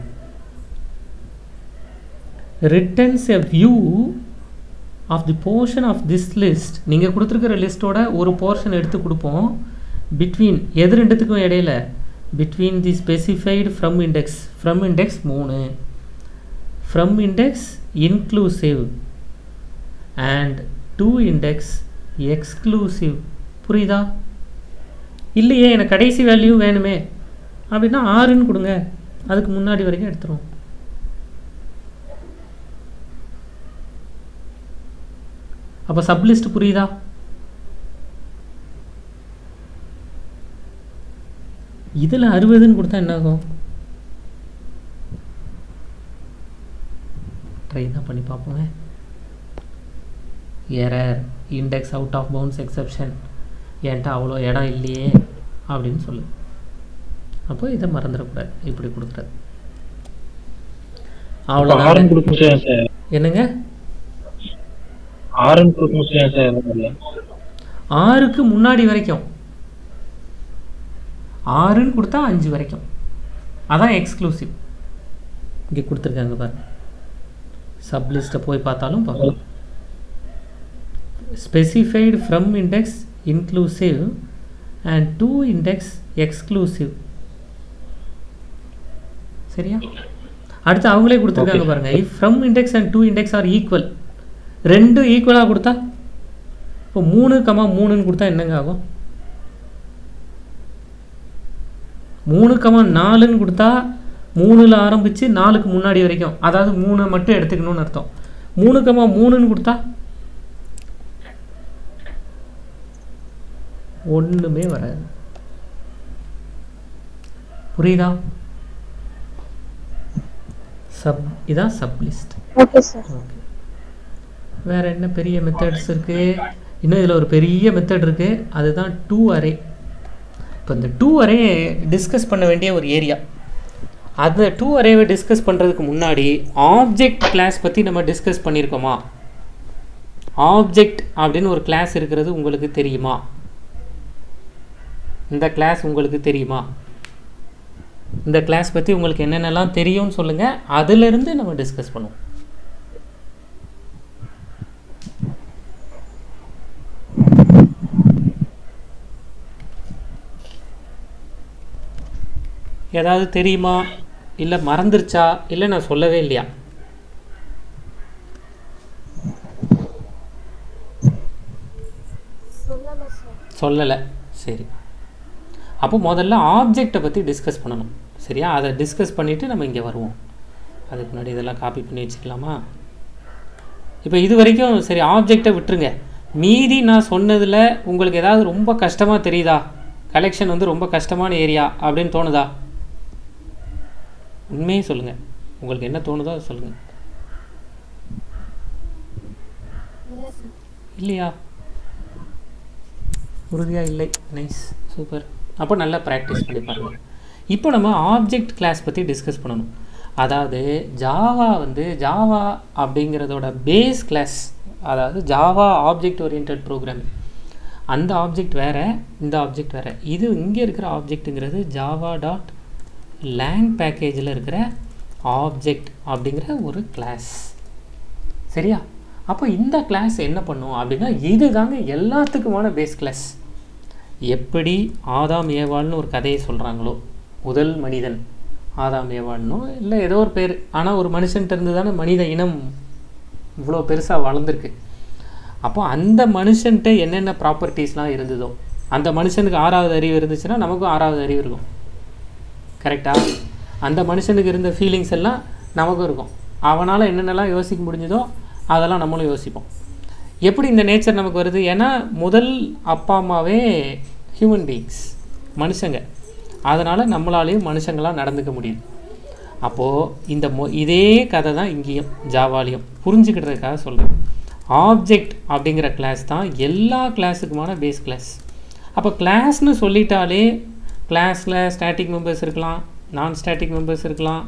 returns a view of the portion of this list நீங்க கொடுத்திருக்கிற லிஸ்டோட ஒரு போர்ஷன் எடுத்து கொடுப்போம் between எது ரெண்டுத்துக்கும் இடையில between the specified from index 3 from index inclusive and to index exclusive புரியுதா இல்லையே எனக்கு கடைசி வேல்யூ வேணுமே அப்படினா 6 ன்னு கொடுங்க அதுக்கு முன்னாடி வரைக்கும் எடுத்துறோம் अब सब लिस्ट पुरीदा इधर अरुवे दिन कुड़ता है ना को ट्राई ना पनी पापू है error index out of bounds exception एंटा अवलो एडा इल्लिये அப்படினு சொல்லு அப்ப இத மறந்துற கூடாது இப்படி குடுக்குறது அவ்ளோ நான் குடுக்குறேன் சார் என்னங்க 6 க்கு முன்னாடி சார் 6 க்கு முன்னாடி வரைக்கும் 6 ன்னு கொடுத்தா 5 வரைக்கும் அதான் எக்ஸ்க்ளூசிவ் இங்க கொடுத்திருக்காங்க பாருங்க சப் லிஸ்ட போய் பார்த்தாலும் பார்க்கலாம் specified from index inclusive and to index exclusive சரியா அடுத்து அவங்களே கொடுத்திருக்காங்க பாருங்க if from index and to index are equal रेंडु ईक्वल कुडुत्ता इप्पो 3,3 नु कुडुत्ता एन्नंगा आगुम 3,4 नु कुडुत्ता 3 ला आरंबिच्चु 4 कु मुन्नाडी वरैक्कुम अदावदु 3 मट्टुम एडुत्तुक्कणुम नु अर्थम 3,3 नु कुडुत्ता ओन्नुमे वरादु पुरियुदा सब इदा सब लिस्ट ओके सर ओके வேற என்ன பெரிய மெத்தட்ஸ் இருக்கு இன்னும் இதுல ஒரு பெரிய மெத்தட் இருக்கு அதுதான் 2 அரே இப்போ இந்த 2 அரே டிஸ்கஸ் பண்ண வேண்டிய ஒரு ஏரியா அந்த 2 அரேவை டிஸ்கஸ் பண்றதுக்கு முன்னாடி ஆப்ஜெக்ட் கிளாஸ் பத்தி நம்ம டிஸ்கஸ் பண்ணிருக்கோமா ஆப்ஜெக்ட் அப்படின ஒரு கிளாஸ் இருக்குது உங்களுக்கு தெரியுமா இந்த கிளாஸ் உங்களுக்கு தெரியுமா இந்த கிளாஸ் பத்தி உங்களுக்கு என்னென்னலாம் தெரியும்னு சொல்லுங்க அதில இருந்து நம்ம டிஸ்கஸ் பண்ணுவோம் ஏதாவது தெரியுமா இல்ல மறந்துருச்சா இல்ல நான் சொல்லவே இல்லையா சொல்லல சரி அப்ப முதல்ல ஆப்ஜெக்ட்ட பத்தி டிஸ்கஸ் பண்ணனும் சரியா அத டிஸ்கஸ் பண்ணிட்டு நம்ம இங்க வருவோம் அதுக்கு முன்னாடி இதெல்லாம் காப்பி பண்ணி வச்சுக்கலாமா இப்போ இது வரைக்கும் சரி ஆப்ஜெக்ட்ட விட்டுருங்க மீதி நான் சொன்னதுல உங்களுக்கு ஏதாவது ரொம்ப கஷ்டமா தெரியுதா கலெக்ஷன் வந்து ரொம்ப கஷ்டமான ஏரியா அப்படினு தோணுதா உண்மையே சொல்லுங்க உங்களுக்கு என்ன தோணுதோ அதை சொல்லுங்க இல்லையா உறுதியா இல்லை நைஸ் சூப்பர் அப்ப நல்லா பிராக்டீஸ் பண்ணி பாருங்க இப்போ நம்ம ஆப்ஜெக்ட் கிளாஸ் பத்தி டிஸ்கஸ் பண்ணனும் அதாவது ஜாவா வந்து ஜாவா அப்படிங்கறதோட பேஸ் கிளாஸ் அதாவது ஜாவா ஆப்ஜெக்ட் ஓரியண்டட் ப்ரோகிராமிங் அந்த ஆப்ஜெக்ட் வேற இந்த ஆப்ஜெக்ட் வேற இது இங்க இருக்கிற ஆப்ஜெக்ட்ங்கிறது java.lang பேக்கேஜ்ல இருக்கிற ஆப்ஜெக்ட் அப்படிங்கற ஒரு கிளாஸ் சரியா அப்ப இந்த கிளாஸ் என்ன பண்ணும் அப்படினா இதுதாங்க எல்லாத்துக்குமான பேஸ் கிளாஸ் எப்படி ஆதாம் ஏவாள்னு ஒரு கதையை சொல்றாங்களோ முதல் மனிதன் ஆதாமையவானோ இல்லை ஏதோ ஒரு பேர். ஆனால் ஒரு மனுஷன்ட்டு இருந்து தானே மனித இனம் இவ்வளோ பெருசாக வளர்ந்துருக்கு. அப்போது அந்த மனுஷன்கிட்ட என்னென்ன ப்ராப்பர்ட்டிஸ்லாம் இருந்ததோ, அந்த மனுஷனுக்கு ஆறாவது அறிவு இருந்துச்சுன்னா நமக்கும் ஆறாவது அறிவு இருக்கும், கரெக்டாக? அந்த மனுஷனுக்கு இருந்த ஃபீலிங்ஸ் எல்லாம் நமக்கும் இருக்கும். அவனால் என்னென்னலாம் யோசிக்க முடிஞ்சதோ அதெல்லாம் நம்மளும் யோசிப்போம். எப்படி இந்த நேச்சர் நமக்கு வருது? ஏன்னா முதல் அப்பா அம்மாவே ஹியூமன் பீயிங்ஸ், மனுஷங்க. அதனால் நம்மளாலேயும் மனுஷங்களாக நடந்துக்க முடியுது. அப்போது இந்த இதே கதை தான் இங்கேயும் ஜாவாலையும். புரிஞ்சுக்கிட்டதுக்காக சொல்கிறேன், ஆப்ஜெக்ட் அப்படிங்கிற கிளாஸ் தான் எல்லா கிளாஸுக்குமான பேஸ் கிளாஸ். அப்போ கிளாஸ்னு சொல்லிட்டாலே கிளாஸில் ஸ்டாட்டிக் மெம்பர்ஸ் இருக்கலாம், நான் ஸ்டாட்டிக் மெம்பர்ஸ் இருக்கலாம்,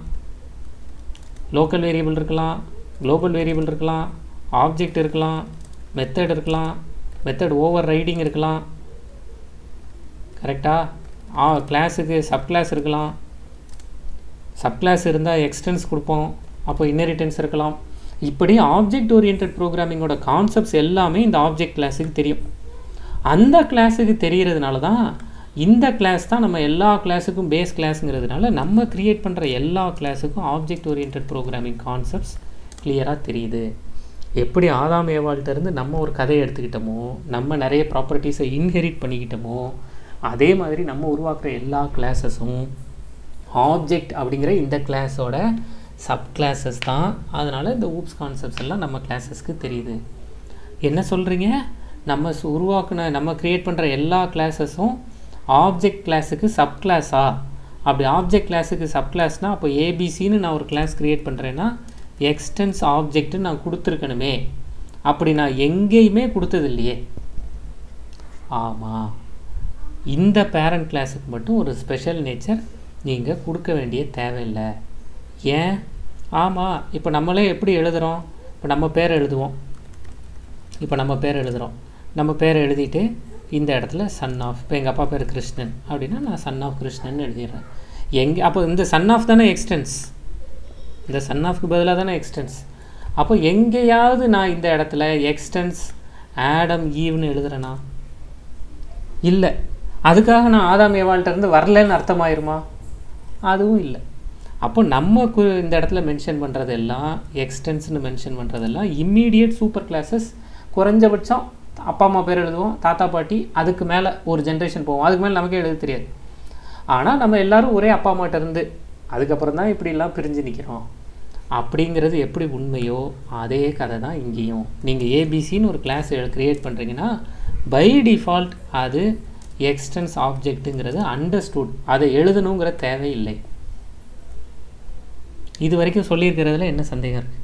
லோக்கல் வேரியபிள் இருக்கலாம், குளோபல் வேரியபிள் இருக்கலாம், ஆப்ஜெக்ட் இருக்கலாம், மெத்தட் இருக்கலாம், மெத்தட் ஓவர் ரைடிங் இருக்கலாம், கரெக்டாக? கிளாஸுக்கு சப் கிளாஸ் இருக்கலாம், சப் கிளாஸ் இருந்தால் எக்ஸ்டென்ஸ் கொடுப்போம், அப்போ இன்னெரிட்டன்ஸ் இருக்கலாம். இப்படி ஆப்ஜெக்ட் ஓரியன்ட் ப்ரோக்ராமிங்கோட கான்செப்ட்ஸ் எல்லாமே இந்த ஆப்ஜெக்ட் கிளாஸுக்கு தெரியும். அந்த கிளாஸுக்கு தெரிகிறதுனால தான் இந்த கிளாஸ் தான் நம்ம எல்லா கிளாஸுக்கும் பேஸ் கிளாஸுங்கிறதுனால நம்ம க்ரியேட் பண்ணுற எல்லா கிளாஸுக்கும் ஆப்ஜெக்ட் ஓரியன்ட் ப்ரோக்ராமிங் கான்செப்ட்ஸ் கிளியராக தெரியுது. எப்படி ஆதாம் ஏவாள்கிட்டருந்து நம்ம ஒரு கதையை எடுத்துக்கிட்டோமோ, நம்ம நிறைய ப்ராப்பர்ட்டிஸை இன்ஹெரிட் பண்ணிக்கிட்டோமோ, அதே மாதிரி நம்ம உருவாக்குற எல்லா கிளாஸஸும் ஆப்ஜெக்ட் அப்படிங்கிற இந்த கிளாஸோட சப் கிளாஸஸ் தான். அதனால் இந்த ஊப்ஸ் கான்செப்ட்ஸ் எல்லாம் நம்ம கிளாஸஸ்க்கு தெரியுது. என்ன சொல்கிறீங்க? நம்ம உருவாக்குன, நம்ம க்ரியேட் பண்ணுற எல்லா கிளாஸஸும் ஆப்ஜெக்ட் கிளாஸுக்கு சப் கிளாஸா? அப்படி ஆப்ஜெக்ட் கிளாஸுக்கு சப் கிளாஸ்னால் அப்போ ஏபிசின்னு நான் ஒரு கிளாஸ் க்ரியேட் பண்ணுறேன்னா எக்ஸ்டென்ஸ் ஆப்ஜெக்ட்டு நான் கொடுத்துருக்கணுமே. அப்படி நான் எங்கேயுமே கொடுத்தது இல்லையே. ஆமாம், இந்த பேரண்ட் கிளாஸுக்கு மட்டும் ஒரு ஸ்பெஷல் நேச்சர் நீங்கள் கொடுக்க வேண்டிய தேவையில்லை. ஏன்? ஆமாம், இப்போ நம்மளே எப்படி எழுதுகிறோம்? இப்போ நம்ம பேரை எழுதுவோம். நம்ம பேரை எழுதிட்டு இந்த இடத்துல சன் ஆஃப், இப்போ எங்கள் அப்பா பேர் கிருஷ்ணன் அப்படின்னா நான் சன் ஆஃப் கிருஷ்ணன் எழுதிடுறேன். எங்கே அப்போ இந்த சன் ஆஃப் தானே எக்ஸ்டென்ஸ், இந்த சன் ஆஃப்க்கு பதிலாக தானே எக்ஸ்டென்ஸ். அப்போ எங்கேயாவது நான் இந்த இடத்துல எக்ஸ்டென்ஸ் ஆடம் ஈவ்னு எழுதுகிறேன்னா? இல்லை. அதுக்காக நான் ஆதாம் ஏவாள்கிட்டருந்து வரலன்னு அர்த்தமாயிருமா? அதுவும் இல்லை. அப்போ நம்ம இந்த இடத்துல மென்ஷன் பண்ணுறதெல்லாம் எக்ஸ்டென்ஸ்னு மென்ஷன் பண்ணுறதெல்லாம் இம்மீடியட் சூப்பர் கிளாஸஸ். குறைஞ்சபட்சம் அப்பா அம்மா பேர் எழுதுவோம், தாத்தா பாட்டி, அதுக்கு மேலே ஒரு ஜென்ரேஷன் போவோம், அதுக்கு மேலே நமக்கே எழுத தெரியாது. ஆனால் நம்ம எல்லோரும் ஒரே அப்பா அம்மாட்டிருந்து அதுக்கப்புறம் தான் இப்படிலாம் பிரிஞ்சு நிற்கிறோம் அப்படிங்கிறது எப்படி உண்மையோ அதே கதை தான் இங்கேயும். நீங்கள் ஏபிசின்னு ஒரு கிளாஸ் க்ரியேட் பண்ணுறீங்கன்னா பை டிஃபால்ட் அது எக்ஸ்டென்ஸ் ஆப்ஜெக்ட்டுங்கிறது அண்டர்ஸ்டூட், அதை எழுதணுங்கிற தேவையில்லை. இது வரைக்கும் சொல்லியிருக்கிறதுல என்ன சந்தேகம் இருக்குது?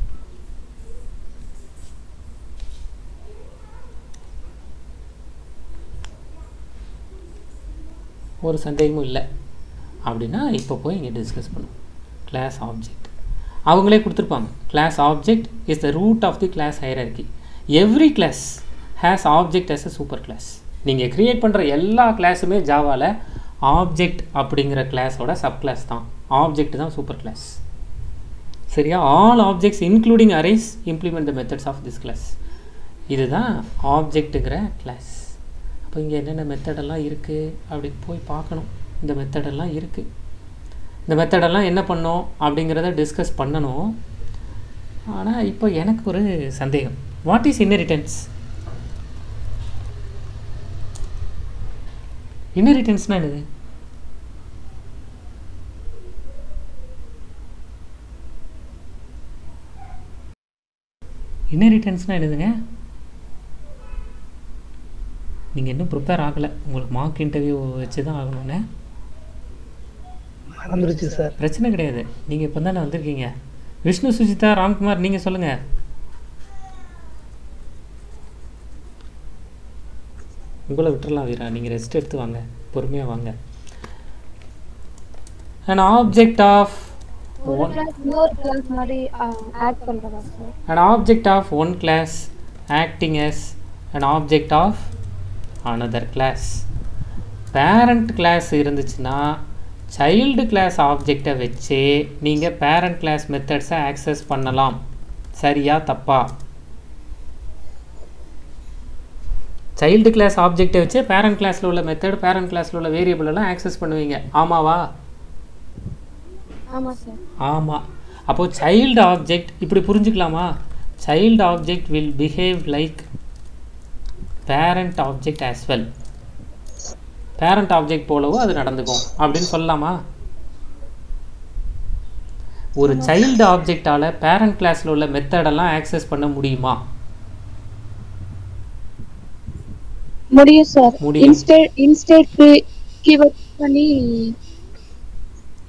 ஒரு சந்தேகமும் இல்லை. அப்படின்னா இப்போ போய் இங்கே டிஸ்கஸ் பண்ணுவோம். கிளாஸ் ஆப்ஜெக்ட் அவங்களே கொடுத்துருப்பாங்க. Class object is the root of the class hierarchy. Every class has object as a super class. நீங்கள் க்ரியேட் பண்ணுற எல்லா கிளாஸுமே ஜாவாவில் ஆப்ஜெக்ட் அப்படிங்கிற கிளாஸோட சப் கிளாஸ் தான். ஆப்ஜெக்ட் தான் சூப்பர் கிளாஸ், சரியா? All objects including arrays implement the methods of this class. இதுதான் ஆப்ஜெக்ட்டுங்கிற கிளாஸ். அப்போ இங்கே என்னென்ன மெத்தடெல்லாம் இருக்குது அப்படின்னு போய் பார்க்கணும். இந்த மெத்தடெல்லாம் இருக்குது, இந்த மெத்தடெல்லாம் என்ன பண்ணோம் அப்படிங்கிறத டிஸ்கஸ் பண்ணணும். ஆனால் இப்போ எனக்கு ஒரு சந்தேகம், வாட் இஸ் இன்ஹெரிட்டன்ஸ்? இன்ஹெரிட்டன்ஸ்னால் என்னது? இன்ஹெரிட்டன்ஸ்னால் என்னதுங்க? நீங்கள் இன்னும் ப்ரிப்பேர் ஆகலை, உங்களுக்கு மார்க் இன்டர்வியூ வச்சு தான் ஆகணும்னு மறந்துடுச்சு சார். பிரச்சனை கிடையாது, நீங்கள் இப்போ தானே வந்திருக்கீங்க. விஷ்ணு, சுஜிதா, ராம்குமார், நீங்கள் சொல்லுங்கள். உங்களை விட்டுறலாம் வீரா, நீங்கள் ரெஸ்ட் எடுத்து வாங்க, பொறுமையாக வாங்க. And object of one class acting as an object of another class. parent class இருந்துச்சுன்னா child class object-ஐ வச்சு நீங்கள் parent class methods-ஐ access பண்ணலாம், சரியா தப்பா? child class object-ஐ வச்சு parent class-ல உள்ள method, parent class-ல உள்ள variable எல்லாம் access பண்ணுவீங்க, ஆமாவா? ஆமா சார் ஆமா அப்போ child object இப்படி புரிஞ்சிக்கலாமா child object will behave like parent object as well parent object போலவோ அது நடந்துக்கும் அப்படினு சொல்லலாமா ஒரு child object ஆல parent classல உள்ள method எல்லாம் access பண்ண முடியுமா முடியும் சார் instead keyword பண்ணி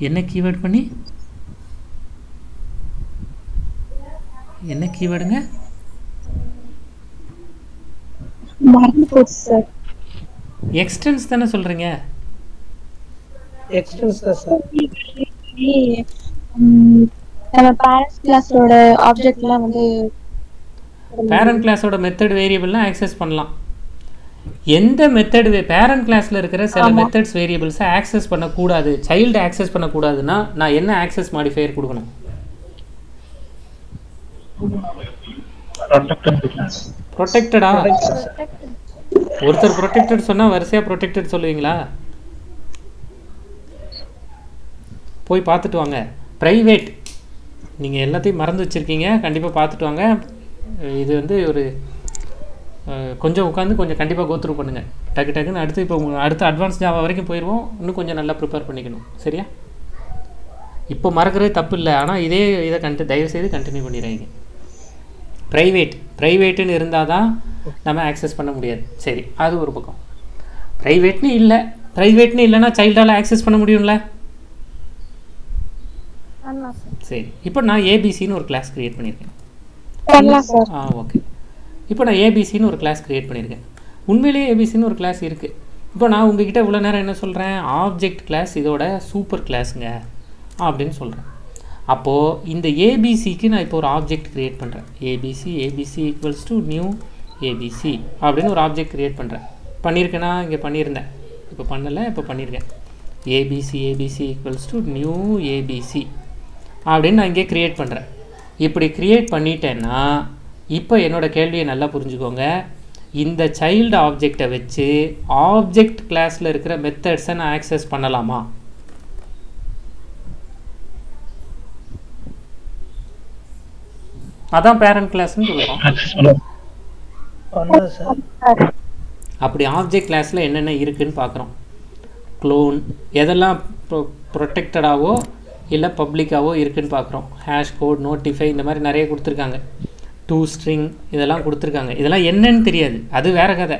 என்ன keyword பண்ணி என்ன கீவேர்டுங்க மறந்து போச்சு சார் எக்ஸ்டென்ஸ் தான சொல்றீங்க எக்ஸ்டென்ஸ் சார் நம்ம பேரண்ட் கிளாஸோட ஆப்ஜெக்ட்லாம் வந்து பேரண்ட் கிளாஸோட மெத்தட் வேரியபிள்லாம் ஆக்சஸ் பண்ணலாம் எந்த மெத்தட் பேரண்ட் கிளாஸ்ல இருக்கிற சில மெத்தட்ஸ் வேரியபிள்ஸ் ஆக்சஸ் பண்ண கூடாது சைல்ட் ஆக்சஸ் பண்ண கூடாதுனா நான் என்ன ஆக்சஸ் மாடிஃபையர் கொடுக்கணும் protected ah orthar protected sonna varsiya protected solluvinga poi paathittu vaanga private neenga ellathai marandu vechirkinga kandipa paathittu vaanga idu vende oru konjam ukkandu konjam kandipa go through pannunga tak tak nu adutha ipo adutha advanced java varaikum poiruvom innu konjam nalla prepare pannikanum seriya ipo marakkuradhu thappu illa ana idhe idha kandu dive seidhu continue pannirainga private private னு இருந்தா தான் நம்ம access பண்ண முடியாது சரி அது ஒரு பக்கம் private னு இல்ல private னு இல்லனா child ஆல ஆக்சஸ் பண்ண முடியும்ல ஆமா சார் சரி இப்போ நான் abc னு ஒரு கிளாஸ் கிரியேட் பண்ணிருக்கேன் பண்ணலாம் சார் ஓகே இப்போ நான் abc னு ஒரு கிளாஸ் கிரியேட் பண்ணிருக்கேன் உண்மையிலேயே abc னு ஒரு கிளாஸ் இருக்கு இப்போ நான் உங்ககிட்ட இவ்வளவு நேரம் என்ன சொல்றேன் ஆப்ஜெக்ட் கிளாஸ் இதோட சூப்பர் கிளாஸ்ங்க அப்படினு சொல்றேன் அப்போ இந்த abc க்கு நான் இப்போ ஒரு ஆப்ஜெக்ட் கிரியேட் பண்றேன் abc abc = new abc அப்படின ஒரு ஆப்ஜெக்ட் கிரியேட் பண்றேன் பண்ணிருக்கேனா இங்க பண்ணிருந்தேன் இப்போ பண்ணல இப்போ பண்ணிருக்கேன் abc abc = new abc அப்படின நான் இங்க கிரியேட் பண்றேன் இப்படி கிரியேட் பண்ணிட்டேன்னா இப்போ என்னோட கேள்வியை நல்லா புரிஞ்சுக்கோங்க இந்த child ஆப்ஜெக்ட்ட வச்சு ஆப்ஜெக்ட் கிளாஸ்ல இருக்கிற மெத்தட்ஸ் நான் ஆக்சஸ் பண்ணலாமா அதான் பேரண்ட் கிளாஸ்னு சொல்றோம். பண்ணலாம் சார். அப்படி ஆப்ஜெக்ட் கிளாஸ்ல என்னென்ன இருக்குன்னு பார்க்கறோம். க்ளோன் எதெல்லாம் ப்ரொடெக்டடாவோ இல்ல பப்ளிக்காவோ இருக்குன்னு பார்க்கறோம். ஹாஷ் கோட் நோட்டிஃபை இந்த மாதிரி நிறைய கொடுத்திருக்காங்க. டூ ஸ்ட்ரிங் இதெல்லாம் கொடுத்திருக்காங்க. இதெல்லாம் என்னன்னு தெரியாது. அது வேற கதை.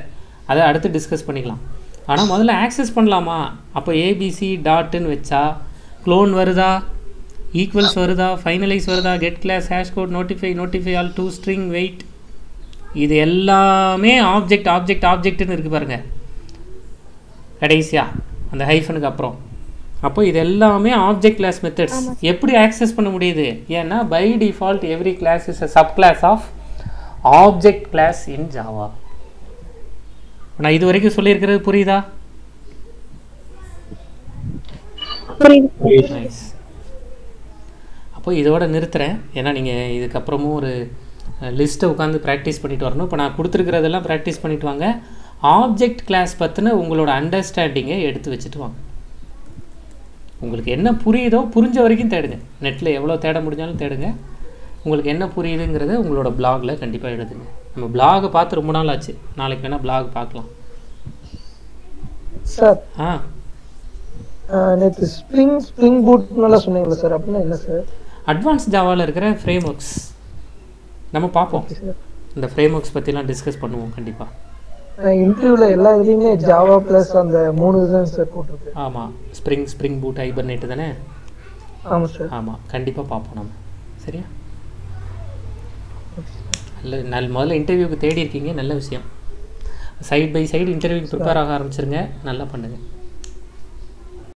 அதை அடுத்து டிஸ்கஸ் பண்ணிக்கலாம். ஆனா முதல்ல ஆக்சஸ் பண்ணலாமா? அப்போ abc டாட் ன்னு வெச்சா க்ளோன் வருதா? equals வருதா ஃபைனலைஸ் வருதா get class hash code notify notify all to string wait இது எல்லாமே ஆப்ஜெக்ட் ஆப்ஜெக்ட் ஆப்ஜெக்ட்னு இருக்கு பாருங்க கடைசியா அந்த ஹைஃபனுக்கு அப்புறம் அப்போ இது எல்லாமே ஆப்ஜெக்ட் கிளாஸ் மெத்தட்ஸ் எப்படி ஆக்சஸ் பண்ண முடியுது ஏன்னா by default every class is a subclass of object class in java நான் இது வரைக்கும் சொல்லி இருக்கிறது புரியுதா புரியுது நைஸ் அப்போ இதோட நிறுத்துறேன் ஏன்னா நீங்கள் இதுக்கப்புறமும் ஒரு லிஸ்ட்டை உட்காந்து ப்ராக்டிஸ் பண்ணிட்டு வரணும் இப்போ நான் கொடுத்துருக்கிறதெல்லாம் ப்ராக்டிஸ் பண்ணிட்டு வாங்க ஆப்ஜெக்ட் கிளாஸ் பற்றின உங்களோட அண்டர்ஸ்டாண்டிங்கை எடுத்து வச்சுட்டு வாங்க உங்களுக்கு என்ன புரியுதோ புரிஞ்ச வரைக்கும் தேடுங்க நெட்டில் எவ்வளோ தேட முடிஞ்சாலும் தேடுங்க உங்களுக்கு என்ன புரியுதுங்கிறத உங்களோட பிளாகில் கண்டிப்பாக எழுதுங்க நம்ம பிளாகை பார்த்து ரொம்ப நாள் ஆச்சு நாளைக்கு வேணால் பிளாக் பார்க்கலாம் சார் ஆ நேற்று ஸ்ப்ரிங் பூட்னால சொன்னீங்களா சார் அப்படின்னா என்ன சார் அட்வான்ஸ் ஜாவாவில் இருக்கிற ஃப்ரேம்ஒர்க்ஸ் நம்ம பார்ப்போம் இந்த ஃப்ரேம்ஒர்க்ஸ் பற்றிலாம் டிஸ்கஸ் பண்ணுவோம் கண்டிப்பாக இன்டர்வியூவில் எல்லா இதுலேயுமே ஜாவா ப்ளஸ் அந்த மூணு தான் சார் போட்டிருக்கு ஆமாம் ஸ்ப்ரிங் பூட் ஹைபர்னேட் தானே ஆமாம் சார் ஆமாம் கண்டிப்பாக பார்ப்போம் நம்ம சரியா இல்லை நல்ல முதல்ல இன்டர்வியூக்கு தேடி இருக்கீங்க நல்ல விஷயம் சைட் பை சைடு இன்டர்வியூக்கு ப்ரிப்பேர் ஆக ஆரம்பிச்சிருங்க நல்லா பண்ணுங்கள்